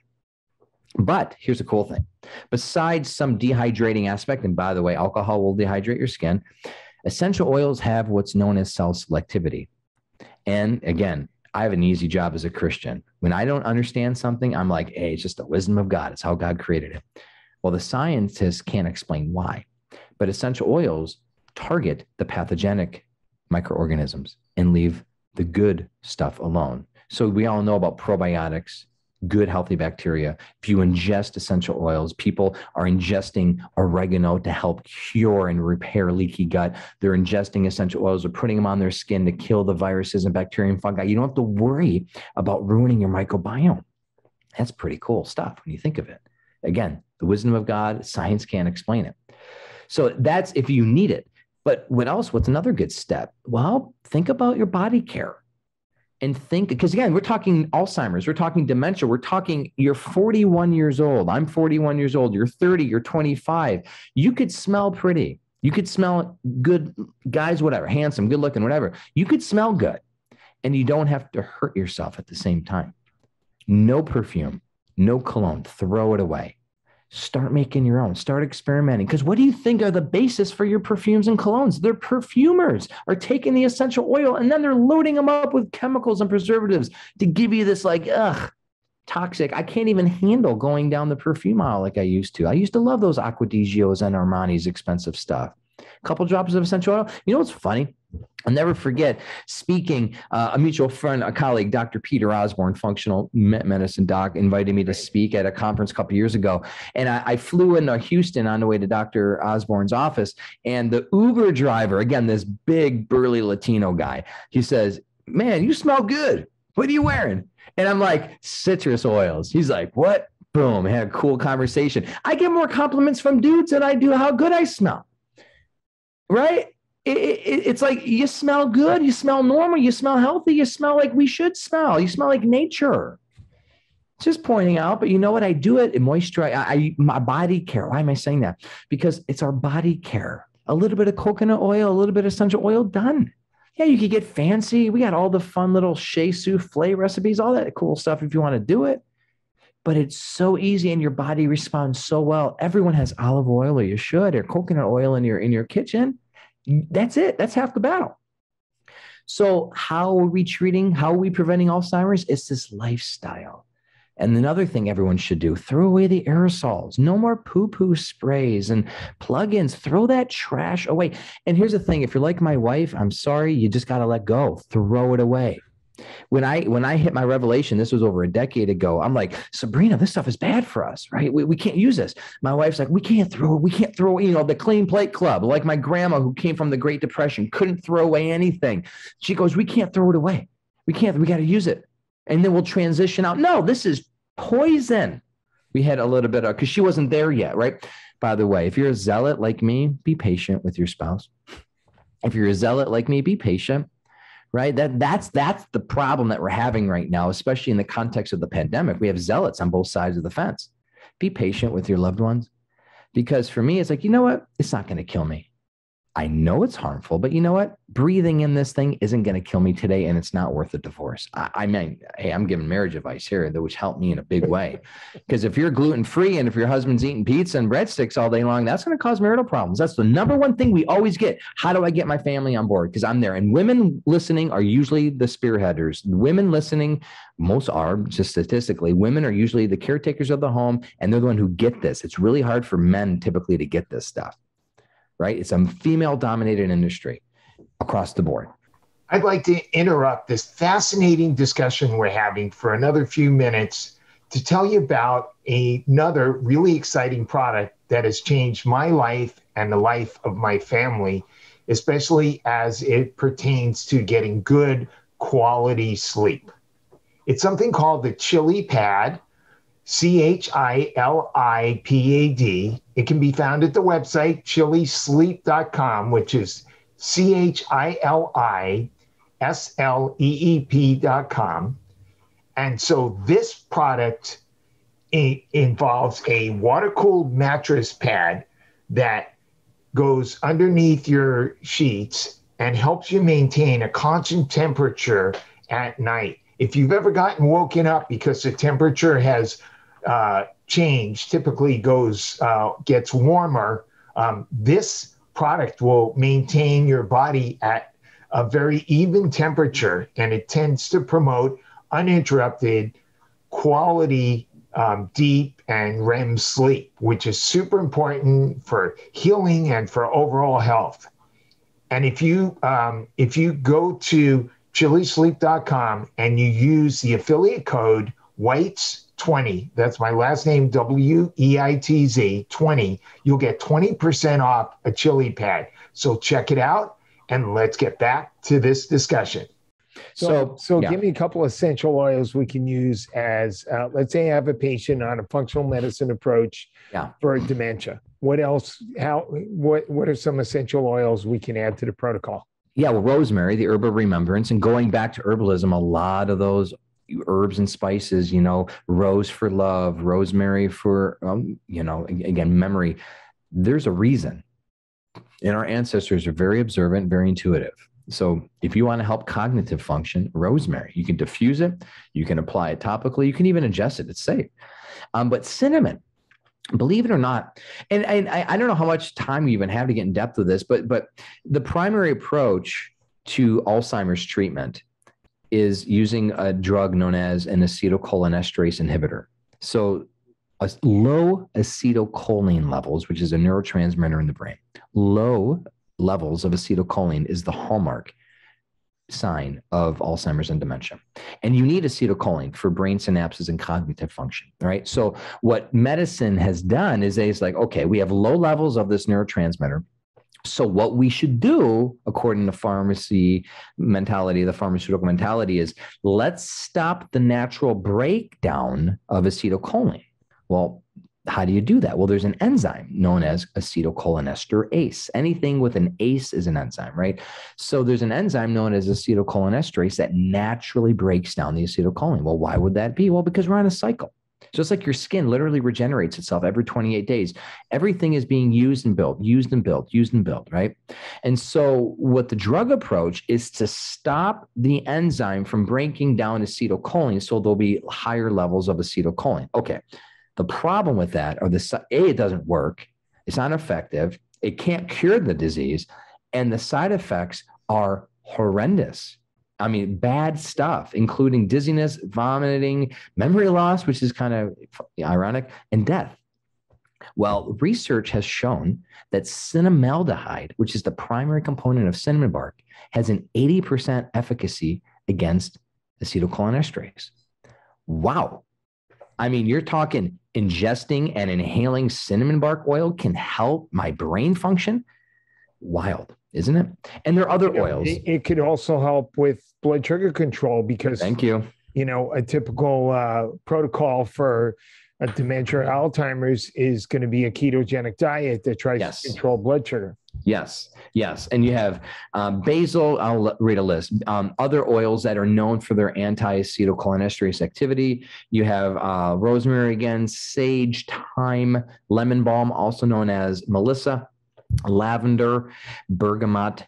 But here's the cool thing. Besides some dehydrating aspect, and by the way, alcohol will dehydrate your skin, essential oils have what's known as cell selectivity. And again, I have an easy job as a Christian. When I don't understand something, I'm like, hey, it's just the wisdom of God. It's how God created it. Well, the scientists can't explain why, but essential oils target the pathogenic microorganisms and leave the good stuff alone. So we all know about probiotics, good, healthy bacteria. If you ingest essential oils, people are ingesting oregano to help cure and repair leaky gut. They're ingesting essential oils or putting them on their skin to kill the viruses and bacteria and fungi. You don't have to worry about ruining your microbiome. That's pretty cool stuff when you think of it. Again, the wisdom of God, science can't explain it. So that's if you need it. But what else? What's another good step? Well, think about your body care. And think, because again, we're talking Alzheimer's, we're talking dementia, we're talking you're forty-one years old, I'm forty-one years old, you're thirty, you're twenty-five. You could smell pretty. You could smell good, guys, whatever, handsome, good looking, whatever. You could smell good and you don't have to hurt yourself at the same time. No perfume, no cologne, throw it away. Start making your own, start experimenting. Because what do you think are the basis for your perfumes and colognes? They're perfumers are taking the essential oil and then they're loading them up with chemicals and preservatives to give you this like, ugh, toxic. I can't even handle going down the perfume aisle like I used to. I used to love those Acqua di Gio's and Armani's expensive stuff. A couple drops of essential oil. You know what's funny? I'll never forget speaking, uh, a mutual friend, a colleague, Doctor Peter Osborne, functional medicine doc, invited me to speak at a conference a couple years ago. And I, I flew into Houston on the way to Doctor Osborne's office. And the Uber driver, again, this big, burly Latino guy, he says, man, you smell good. What are you wearing? And I'm like, citrus oils. He's like, what? Boom, had a cool conversation. I get more compliments from dudes than I do how good I smell. Right? It, it, it's like you smell good, you smell normal, you smell healthy, you smell like we should smell, you smell like nature. Just pointing out, but you know what? I do it in moisturize. I, I my body care. Why am I saying that? Because it's our body care. A little bit of coconut oil, a little bit of essential oil, done. Yeah, you could get fancy. We got all the fun little Shea Soufflé recipes, all that cool stuff if you want to do it. But it's so easy and your body responds so well. Everyone has olive oil or you should, or coconut oil in your, in your kitchen. That's it. That's half the battle. So how are we treating, how are we preventing Alzheimer's? It's this lifestyle. And another thing everyone should do, throw away the aerosols, no more poo-poo sprays and plugins, throw that trash away. And here's the thing. If you're like my wife, I'm sorry, you just got to let go, throw it away. When I, when I hit my revelation, this was over a decade ago. I'm like, Sabrina, this stuff is bad for us, right? We, we can't use this. My wife's like, we can't throw, we can't throw, you know, the clean plate club, like my grandma who came from the Great Depression, couldn't throw away anything. She goes, we can't throw it away. We can't, we got to use it. and then we'll transition out. No, this is poison. We had a little bit of, because she wasn't there yet, right? By the way, if you're a zealot like me, be patient with your spouse. If you're a zealot like me, be patient, right? That, that's, that's the problem that we're having right now, especially in the context of the pandemic. We have zealots on both sides of the fence. Be patient with your loved ones. Because for me, it's like, you know what? It's not going to kill me. I know it's harmful, but you know what? Breathing in this thing isn't going to kill me today, and it's not worth a divorce. I, I mean, hey, I'm giving marriage advice here, which helped me in a big way. Because if you're gluten-free and if your husband's eating pizza and breadsticks all day long, that's going to cause marital problems. That's the number one thing we always get. How do I get my family on board? Because I'm there. And women listening are usually the spearheaders. Women listening, most are, just statistically, women are usually the caretakers of the home, and they're the one who get this. It's really hard for men typically to get this stuff. Right? It's a female-dominated industry across the board. I'd like to interrupt this fascinating discussion we're having for another few minutes to tell you about another really exciting product that has changed my life and the life of my family, especially as it pertains to getting good quality sleep. It's something called the Chili Pad, C H I L I P A D. It can be found at the website chili sleep dot com, which is C H I L I S L E E P dot com. And so this product involves a water-cooled mattress pad that goes underneath your sheets and helps you maintain a constant temperature at night. If you've ever gotten woken up because the temperature has uh, change typically goes, uh, gets warmer, um, this product will maintain your body at a very even temperature, and it tends to promote uninterrupted quality, um, deep and R E M sleep, which is super important for healing and for overall health. And if you, um, if you go to chili sleep dot com and you use the affiliate code W E I T Z twenty, that's my last name, W E I T Z twenty, you'll get twenty percent off a Chili Pad. So check it out, and let's get back to this discussion. So, so, so yeah. Give me a couple of essential oils we can use as, uh, let's say I have a patient on a functional medicine approach yeah. for dementia. What else, how, what, what are some essential oils we can add to the protocol? Yeah, well, rosemary, the herb of remembrance, and going back to herbalism, a lot of those herbs and spices, you know, rose for love, rosemary for, um, you know, again, memory. There's a reason. And our ancestors are very observant, very intuitive. So if you want to help cognitive function, rosemary, you can diffuse it. You can apply it topically. You can even ingest it. It's safe. Um, but cinnamon, believe it or not, and, and I, I don't know how much time we even have to get in depth with this, but, but the primary approach to Alzheimer's treatment is using a drug known as an acetylcholinesterase inhibitor. So a low acetylcholine levels, which is a neurotransmitter in the brain, low levels of acetylcholine is the hallmark sign of Alzheimer's and dementia. And you need acetylcholine for brain synapses and cognitive function, right? So what medicine has done is it's like, okay, we have low levels of this neurotransmitter. So what we should do, according to pharmacy mentality, the pharmaceutical mentality, is let's stop the natural breakdown of acetylcholine. Well, how do you do that? Well, there's an enzyme known as acetylcholinesterase. Anything with an ACE is an enzyme, right? So there's an enzyme known as acetylcholinesterase that naturally breaks down the acetylcholine. Well, why would that be? Well, because we're on a cycle. Just like your skin literally regenerates itself every twenty-eight days, everything is being used and built, used and built, used and built, right? And so what the drug approach is to stop the enzyme from breaking down acetylcholine, so there'll be higher levels of acetylcholine. Okay, the problem with that are the, A, it doesn't work, it's not effective, it can't cure the disease, and the side effects are horrendous. I mean, bad stuff, including dizziness, vomiting, memory loss, which is kind of ironic, and death. Well, research has shown that cinnamaldehyde, which is the primary component of cinnamon bark, has an eighty percent efficacy against acetylcholinesterase. Wow. I mean, you're talking ingesting and inhaling cinnamon bark oil can help my brain function? Wild, isn't it? And there are other oils. It, it could also help with blood sugar control because Thank you. you know, a typical uh, protocol for a dementia or Alzheimer's is going to be a ketogenic diet that tries yes. to control blood sugar. Yes. Yes. And you have um, basil. I'll l- read a list. Um, other oils that are known for their anti-acetylcholinesterase activity. You have uh, rosemary again, sage, thyme, lemon balm, also known as melissa, lavender, bergamot,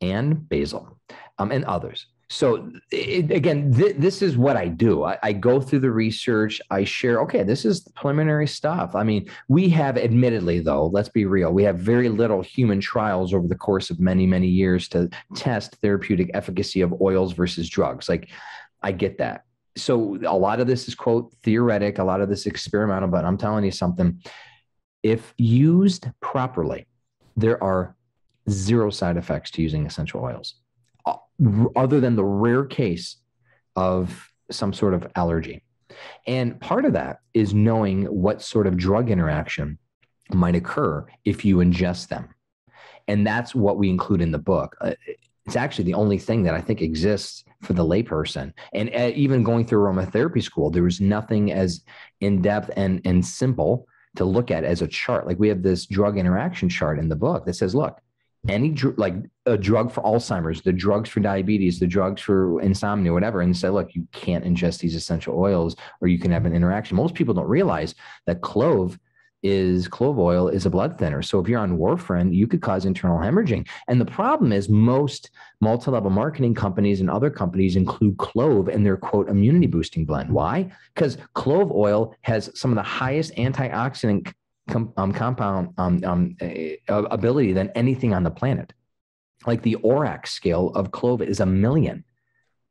and basil, um, and others. So it, again, th- this is what I do. I, I go through the research. I share, okay, this is preliminary stuff. I mean, we have admittedly though, let's be real. We have very little human trials over the course of many, many years to test therapeutic efficacy of oils versus drugs. Like I get that. So a lot of this is quote theoretic, a lot of this experimental, but I'm telling you something, if used properly, there are zero side effects to using essential oils, other than the rare case of some sort of allergy. And part of that is knowing what sort of drug interaction might occur if you ingest them. And that's what we include in the book. It's actually the only thing that I think exists for the layperson. And even going through aromatherapy school, there was nothing as in-depth and, and simple to look at as a chart. Like we have this drug interaction chart in the book that says, look, any dr- like a drug for Alzheimer's, the drugs for diabetes, the drugs for insomnia, whatever, and say, look, you can't ingest these essential oils or you can have an interaction. Most people don't realize that clove is clove oil is a blood thinner. So if you're on warfarin, you could cause internal hemorrhaging. And the problem is most multi-level marketing companies and other companies include clove in their quote immunity boosting blend. Why? Because clove oil has some of the highest antioxidant Com, um, compound um, um, a, a ability than anything on the planet. Like the O R A C scale of clove is a million.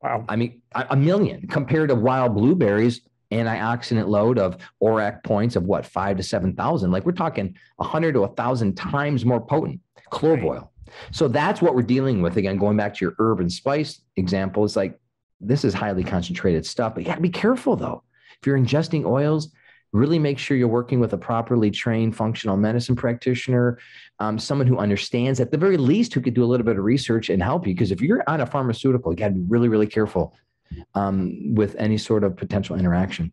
Wow. I mean, a, a million compared to wild blueberries, antioxidant load of O R A C points of what, five to seven thousand. Like we're talking one hundred to one thousand times more potent clove right. oil. So that's what we're dealing with. Again, going back to your herb and spice example, it's like, this is highly concentrated stuff, but you gotta be careful though. If you're ingesting oils, really make sure you're working with a properly trained functional medicine practitioner, um, someone who understands at the very least who could do a little bit of research and help you. Because if you're on a pharmaceutical, you got to be really, really careful um, with any sort of potential interaction.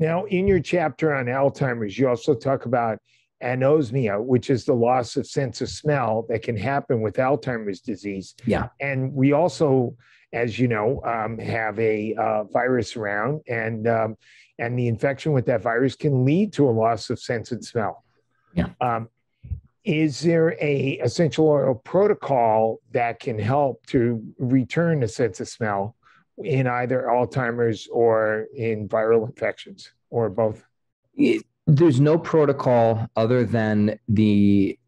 Now, in your chapter on Alzheimer's, you also talk about anosmia, which is the loss of sense of smell that can happen with Alzheimer's disease. Yeah. And we also, as you know, um, have a uh, virus around and um, and the infection with that virus can lead to a loss of sense and smell. Yeah. Um, is there a essential oil protocol that can help to return a sense of smell in either Alzheimer's or in viral infections or both? It, there's no protocol other than the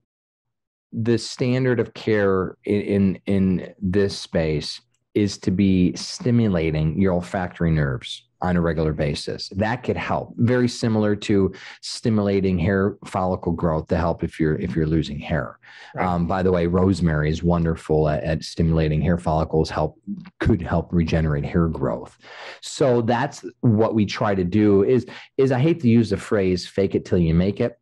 the standard of care in in, in this space is to be stimulating your olfactory nerves on a regular basis. That could help. Very similar to stimulating hair follicle growth to help if you're if you're losing hair. Right. Um, by the way, rosemary is wonderful at, at stimulating hair follicles, help could help regenerate hair growth. So that's what we try to do is, is I hate to use the phrase fake it till you make it.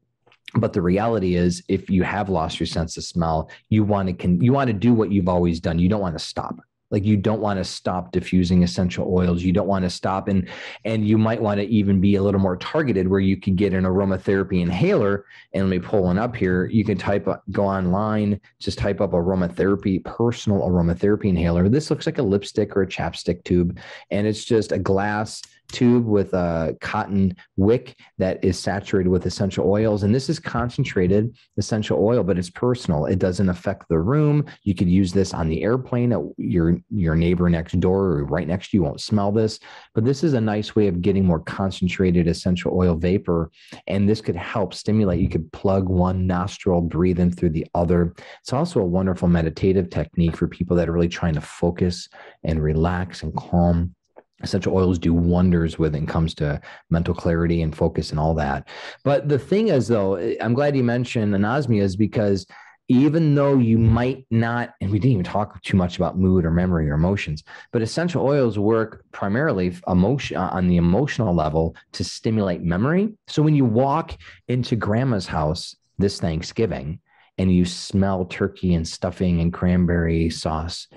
But the reality is if you have lost your sense of smell, you want to can you want to do what you've always done. You don't want to stop. Like you don't want to stop diffusing essential oils. You don't want to stop. And, and you might want to even be a little more targeted where you could get an aromatherapy inhaler. And let me pull one up here. You can type, go online, just type up aromatherapy, personal aromatherapy inhaler. This looks like a lipstick or a chapstick tube. And it's just a glass tube with a cotton wick that is saturated with essential oils. And this is concentrated essential oil, but it's personal. It doesn't affect the room. You could use this on the airplane. Your, your neighbor next door or right next to you won't smell this, but this is a nice way of getting more concentrated essential oil vapor. And this could help stimulate. You could plug one nostril, breathe in through the other. It's also a wonderful meditative technique for people that are really trying to focus and relax and calm. Essential oils do wonders with when it comes to mental clarity and focus and all that. But the thing is, though, I'm glad you mentioned anosmia is because even though you might not, and we didn't even talk too much about mood or memory or emotions, but essential oils work primarily emotion, on the emotional level to stimulate memory. So when you walk into grandma's house this Thanksgiving and you smell turkey and stuffing and cranberry sauce,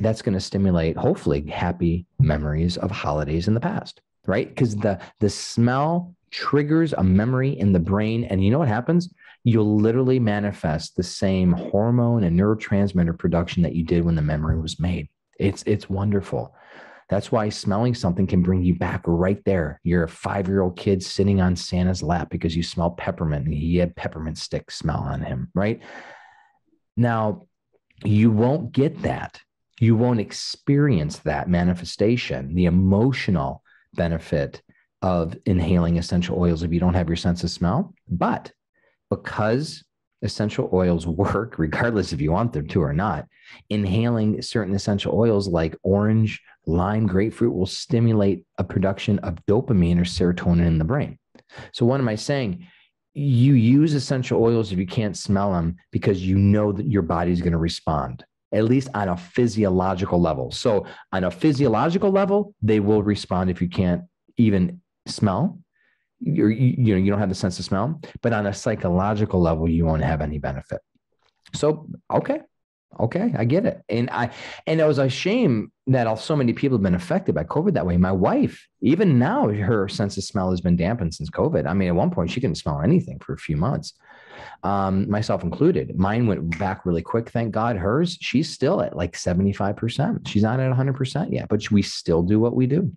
that's going to stimulate, hopefully, happy memories of holidays in the past, right? Because the, the smell triggers a memory in the brain. And you know what happens? You'll literally manifest the same hormone and neurotransmitter production that you did when the memory was made. It's, it's wonderful. That's why smelling something can bring you back right there. You're a five-year-old kid sitting on Santa's lap because you smell peppermint and he had peppermint stick smell on him, right? Now, you won't get that. You won't experience that manifestation, the emotional benefit of inhaling essential oils if you don't have your sense of smell. But because essential oils work, regardless if you want them to or not, inhaling certain essential oils like orange, lime, grapefruit will stimulate a production of dopamine or serotonin in the brain. So what am I saying? You use essential oils if you can't smell them because you know that your body's going to respond, at least on a physiological level. So on a physiological level, they will respond if you can't even smell. You're, you, you know, you don't have the sense of smell, but on a psychological level, you won't have any benefit. So, okay. Okay. I get it. And I, and it was a shame that so many people have been affected by COVID that way. My wife, even now, her sense of smell has been dampened since COVID. I mean, at one point she couldn't smell anything for a few months. Um, myself included. Mine went back really quick. Thank God. Hers, she's still at like seventy-five percent. She's not at one hundred percent yet, but we still do what we do.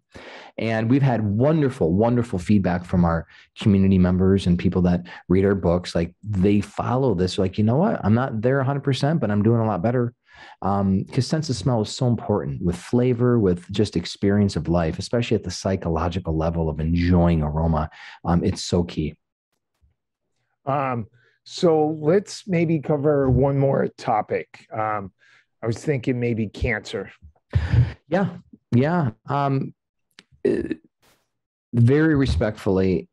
And we've had wonderful, wonderful feedback from our community members and people that read our books. Like they follow this, like, you know what? I'm not there one hundred percent, but I'm doing a lot better. Um, because sense of smell is so important with flavor, with just experience of life, especially at the psychological level of enjoying aroma. Um, it's so key. Um, so let's maybe cover one more topic. Um, I was thinking maybe cancer. Yeah. Yeah. Um, very respectfully,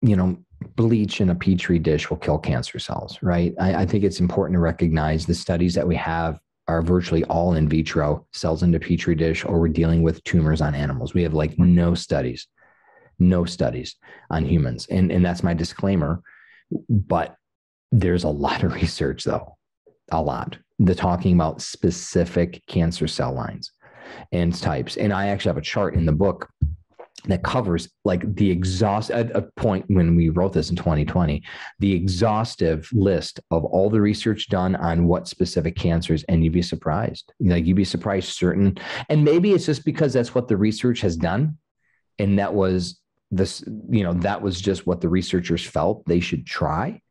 you know, bleach in a petri dish will kill cancer cells, right? I, I think it's important to recognize the studies that we have are virtually all in vitro, cells in a petri dish, or we're dealing with tumors on animals. We have like no studies, no studies on humans. And, and that's my disclaimer, but there's a lot of research though, a lot. They're talking about specific cancer cell lines and types. And I actually have a chart in the book that covers like the exhaust at a point when we wrote this in twenty twenty, the exhaustive list of all the research done on what specific cancers. And you'd be surprised, like you'd be surprised certain, and maybe it's just because that's what the research has done. And that was this, you know, that was just what the researchers felt they should try.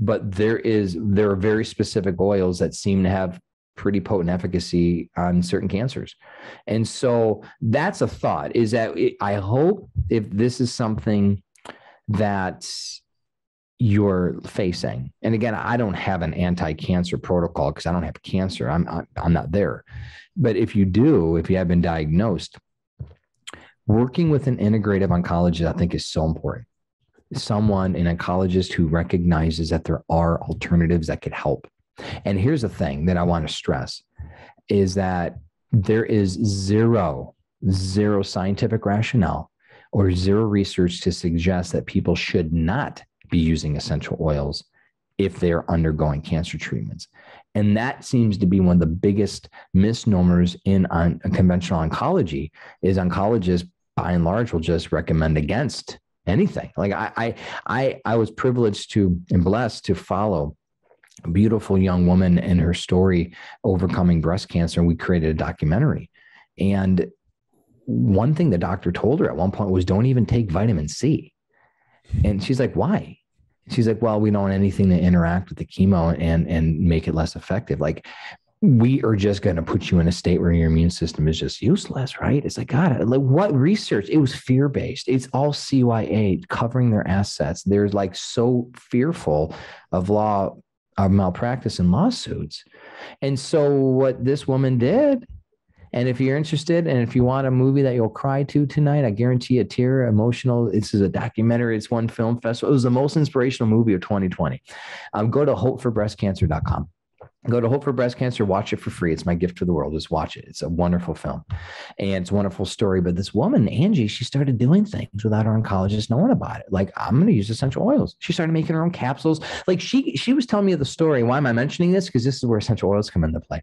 But there is, there are very specific oils that seem to have pretty potent efficacy on certain cancers. And so that's a thought, is that it, I hope if this is something that you're facing, and again, I don't have an anti-cancer protocol because I don't have cancer. I'm, I'm, I'm not there. But if you do, if you have been diagnosed, working with an integrative oncologist, I think is so important. Someone, an oncologist who recognizes that there are alternatives that could help. And here's the thing that I want to stress is that there is zero, zero scientific rationale or zero research to suggest that people should not be using essential oils if they're undergoing cancer treatments. And that seems to be one of the biggest misnomers in on conventional oncology is oncologists by and large will just recommend against anything. Like I, I, I, I was privileged to and blessed to follow a beautiful young woman and her story overcoming breast cancer. And we created a documentary. And one thing the doctor told her at one point was, don't even take vitamin C. And she's like, why? She's like, well, we don't want anything to interact with the chemo and, and make it less effective. Like we are just going to put you in a state where your immune system is just useless, right? It's like, God, like what research? It was fear-based. It's all C Y A covering their assets. They're like so fearful of law of malpractice and lawsuits. And so what this woman did, and if you're interested, and if you want a movie that you'll cry to tonight, I guarantee a tear, emotional, this is a documentary, it's one film festival. It was the most inspirational movie of twenty twenty. Um, go to hope for breast cancer dot com. Go to Hope for Breast Cancer, watch it for free. It's my gift to the world. Just watch it. It's a wonderful film and it's a wonderful story. But this woman, Angie, she started doing things without her oncologist knowing about it. Like, I'm going to use essential oils. She started making her own capsules. Like she, she was telling me the story. Why am I mentioning this? Because this is where essential oils come into play.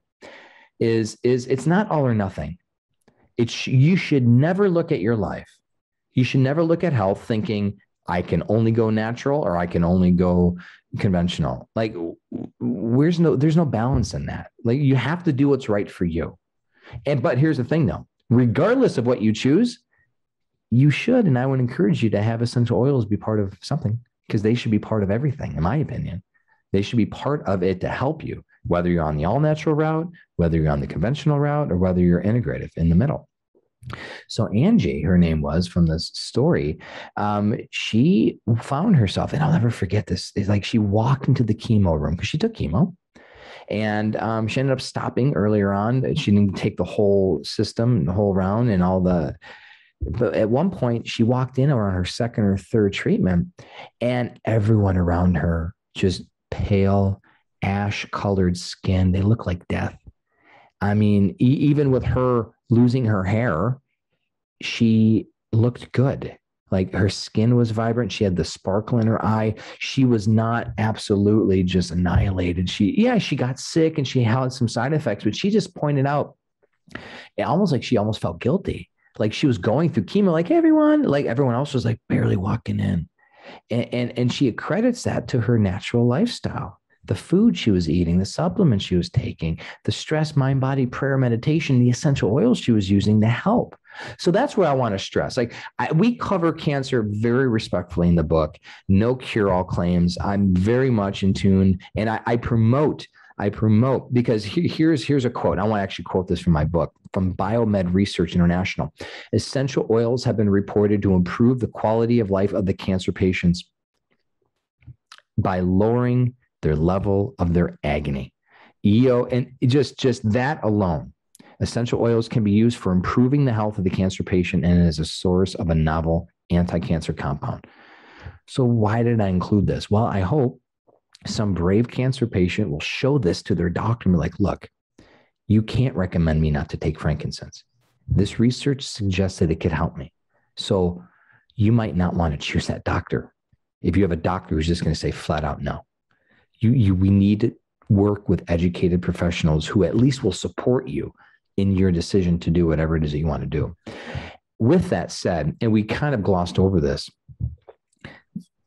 is, is it's not all or nothing. It's, you should never look at your life. You should never look at health thinking I can only go natural or I can only go conventional. Like where's no, there's no balance in that. Like you have to do what's right for you. And, but here's the thing though, regardless of what you choose, you should, and I would encourage you to have essential oils be part of something because they should be part of everything. In my opinion, they should be part of it to help you, whether you're on the all natural route, whether you're on the conventional route, or whether you're integrative in the middle. So Angie, her name was from this story, um, she found herself, and I'll never forget this. It's like she walked into the chemo room because she took chemo. And um, she ended up stopping earlier on. She didn't take the whole system, the whole round and all the, but at one point she walked in around her second or third treatment and everyone around her, just pale, ash colored skin. They look like death. I mean, e- even with her losing her hair, she looked good. Like her skin was vibrant. She had the sparkle in her eye. She was not absolutely just annihilated. She, yeah, she got sick and she had some side effects, but she just pointed out it almost like she almost felt guilty. Like she was going through chemo, like everyone, like everyone else was like barely walking in. And, and, and she accredits that to her natural lifestyle, the food she was eating, the supplements she was taking, the stress, mind, body, prayer, meditation, the essential oils she was using to help. So that's where I want to stress. Like I, we cover cancer very respectfully in the book, no cure-all claims. I'm very much in tune and I, I promote, I promote because he, here's, here's a quote. I want to actually quote this from my book from Biomed Research International. Essential oils have been reported to improve the quality of life of the cancer patients by lowering their level of their agony. E O, and just, just that alone. Essential oils can be used for improving the health of the cancer patient and as a source of a novel anti-cancer compound. So why did I include this? Well, I hope some brave cancer patient will show this to their doctor and be like, look, you can't recommend me not to take frankincense. This research suggests that it could help me. So you might not want to choose that doctor. If you have a doctor who's just going to say flat out, no, you, you, we need to work with educated professionals who at least will support you in your decision to do whatever it is that you want to do. With that said, and we kind of glossed over this,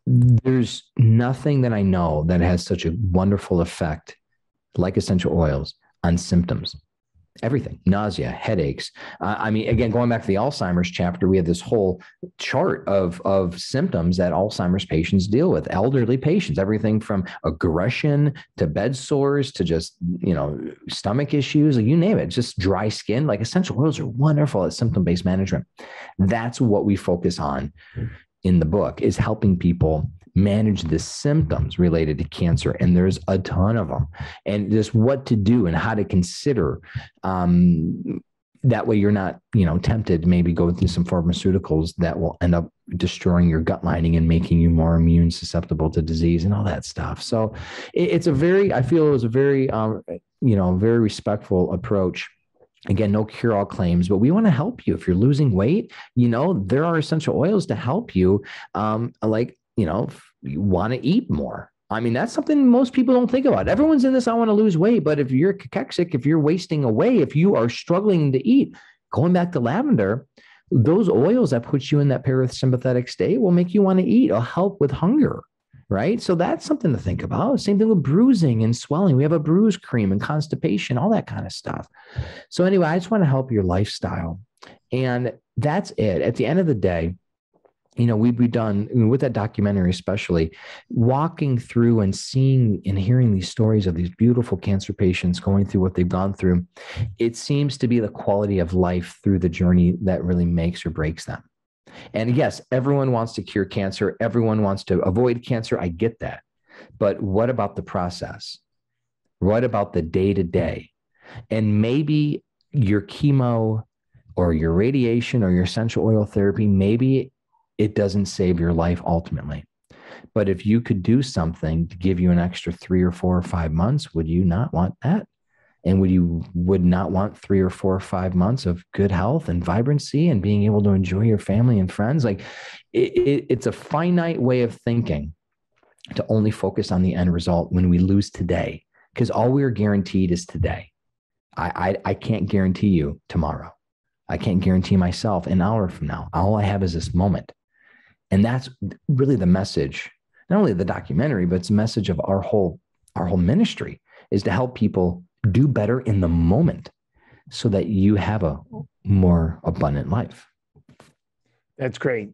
there's nothing that I know that has such a wonderful effect like essential oils on symptoms. Everything, nausea, headaches. Uh, I mean, again, going back to the Alzheimer's chapter, we had this whole chart of, of symptoms that Alzheimer's patients deal with, elderly patients, everything from aggression to bed sores to just, you know, stomach issues, you name it, just dry skin. Like essential oils are wonderful at symptom-based management. That's what we focus on in the book, is helping people manage the symptoms related to cancer. And there's a ton of them, and just what to do and how to consider. Um, that way you're not, you know, tempted to maybe go through some pharmaceuticals that will end up destroying your gut lining and making you more immune susceptible to disease and all that stuff. So it, it's a very, I feel it was a very, um, you know, very respectful approach. Again, no cure-all claims, but we want to help you. If you're losing weight, you know, there are essential oils to help you. Um, like, you know, you want to eat more. I mean, that's something most people don't think about. Everyone's in this, I want to lose weight. But if you're cachexic, if you're wasting away, if you are struggling to eat, going back to lavender, those oils that put you in that parasympathetic state will make you want to eat or help with hunger. Right? So that's something to think about. Same thing with bruising and swelling. We have a bruise cream and constipation, all that kind of stuff. So anyway, I just want to help your lifestyle. And that's it. At the end of the day, you know, we'd be done, I mean, with that documentary, especially walking through and seeing and hearing these stories of these beautiful cancer patients going through what they've gone through. It seems to be the quality of life through the journey that really makes or breaks them. And yes, everyone wants to cure cancer. Everyone wants to avoid cancer. I get that. But what about the process? What about the day-to-day? And maybe your chemo or your radiation or your essential oil therapy, maybe it doesn't save your life ultimately. But if you could do something to give you an extra three or four or five months, would you not want that? And would you would not want three or four or five months of good health and vibrancy and being able to enjoy your family and friends? Like it, it, it's a finite way of thinking to only focus on the end result when we lose today, because all we are guaranteed is today. I, I, I can't guarantee you tomorrow. I can't guarantee myself an hour from now. All I have is this moment. And that's really the message, not only the documentary, but it's the message of our whole, our whole ministry is to help people do better in the moment so that you have a more abundant life. That's great.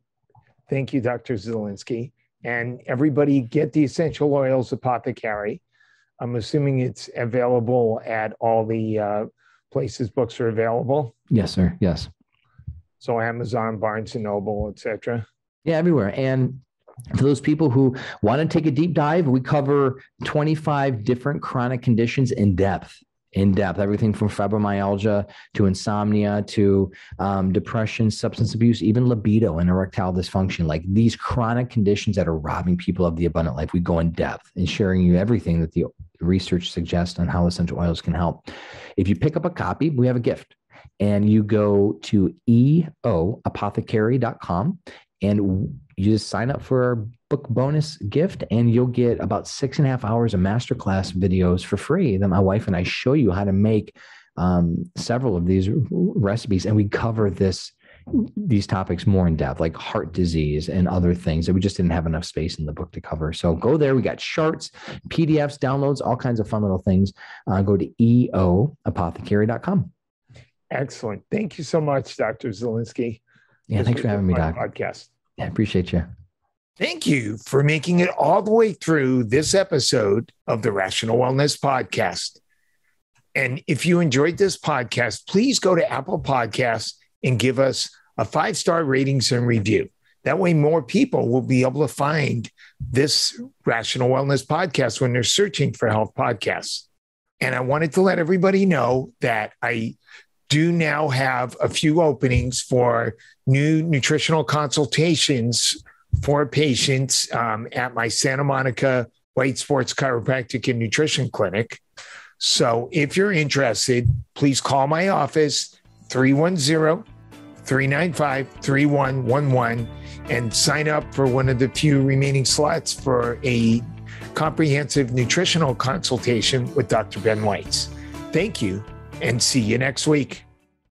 Thank you, Doctor Zielinski. And everybody get the Essential Oils Apothecary. I'm assuming it's available at all the uh, places books are available. Yes, sir. Yes. So Amazon, Barnes and Noble, et cetera. Yeah, everywhere. And for those people who want to take a deep dive, we cover twenty-five different chronic conditions in depth, in depth, everything from fibromyalgia to insomnia to um, depression, substance abuse, even libido and erectile dysfunction, like these chronic conditions that are robbing people of the abundant life. We go in depth and sharing you everything that the research suggests on how essential oils can help. If you pick up a copy, we have a gift, and you go to e o apothecary dot com and you just sign up for our book bonus gift, and you'll get about six and a half hours of masterclass videos for free that my wife and I show you how to make um, several of these recipes. And we cover this, these topics more in depth, like heart disease and other things that we just didn't have enough space in the book to cover. So go there. We got charts, P D Fs, downloads, all kinds of fun little things. Uh, go to e o apothecary dot com. Excellent. Thank you so much, Doctor Zielinski. Yeah, this thanks for having me, Doc. Podcast. I appreciate you. Thank you for making it all the way through this episode of the Rational Wellness Podcast. And if you enjoyed this podcast, please go to Apple Podcasts and give us a five-star ratings and review. That way more people will be able to find this Rational Wellness Podcast when they're searching for health podcasts. And I wanted to let everybody know that I do now have a few openings for new nutritional consultations for patients um, at my Santa Monica White Sports Chiropractic and Nutrition Clinic. So if you're interested, please call my office, three one zero, three nine five, three one one one, and sign up for one of the few remaining slots for a comprehensive nutritional consultation with Doctor Ben Weitz. Thank you, and see you next week.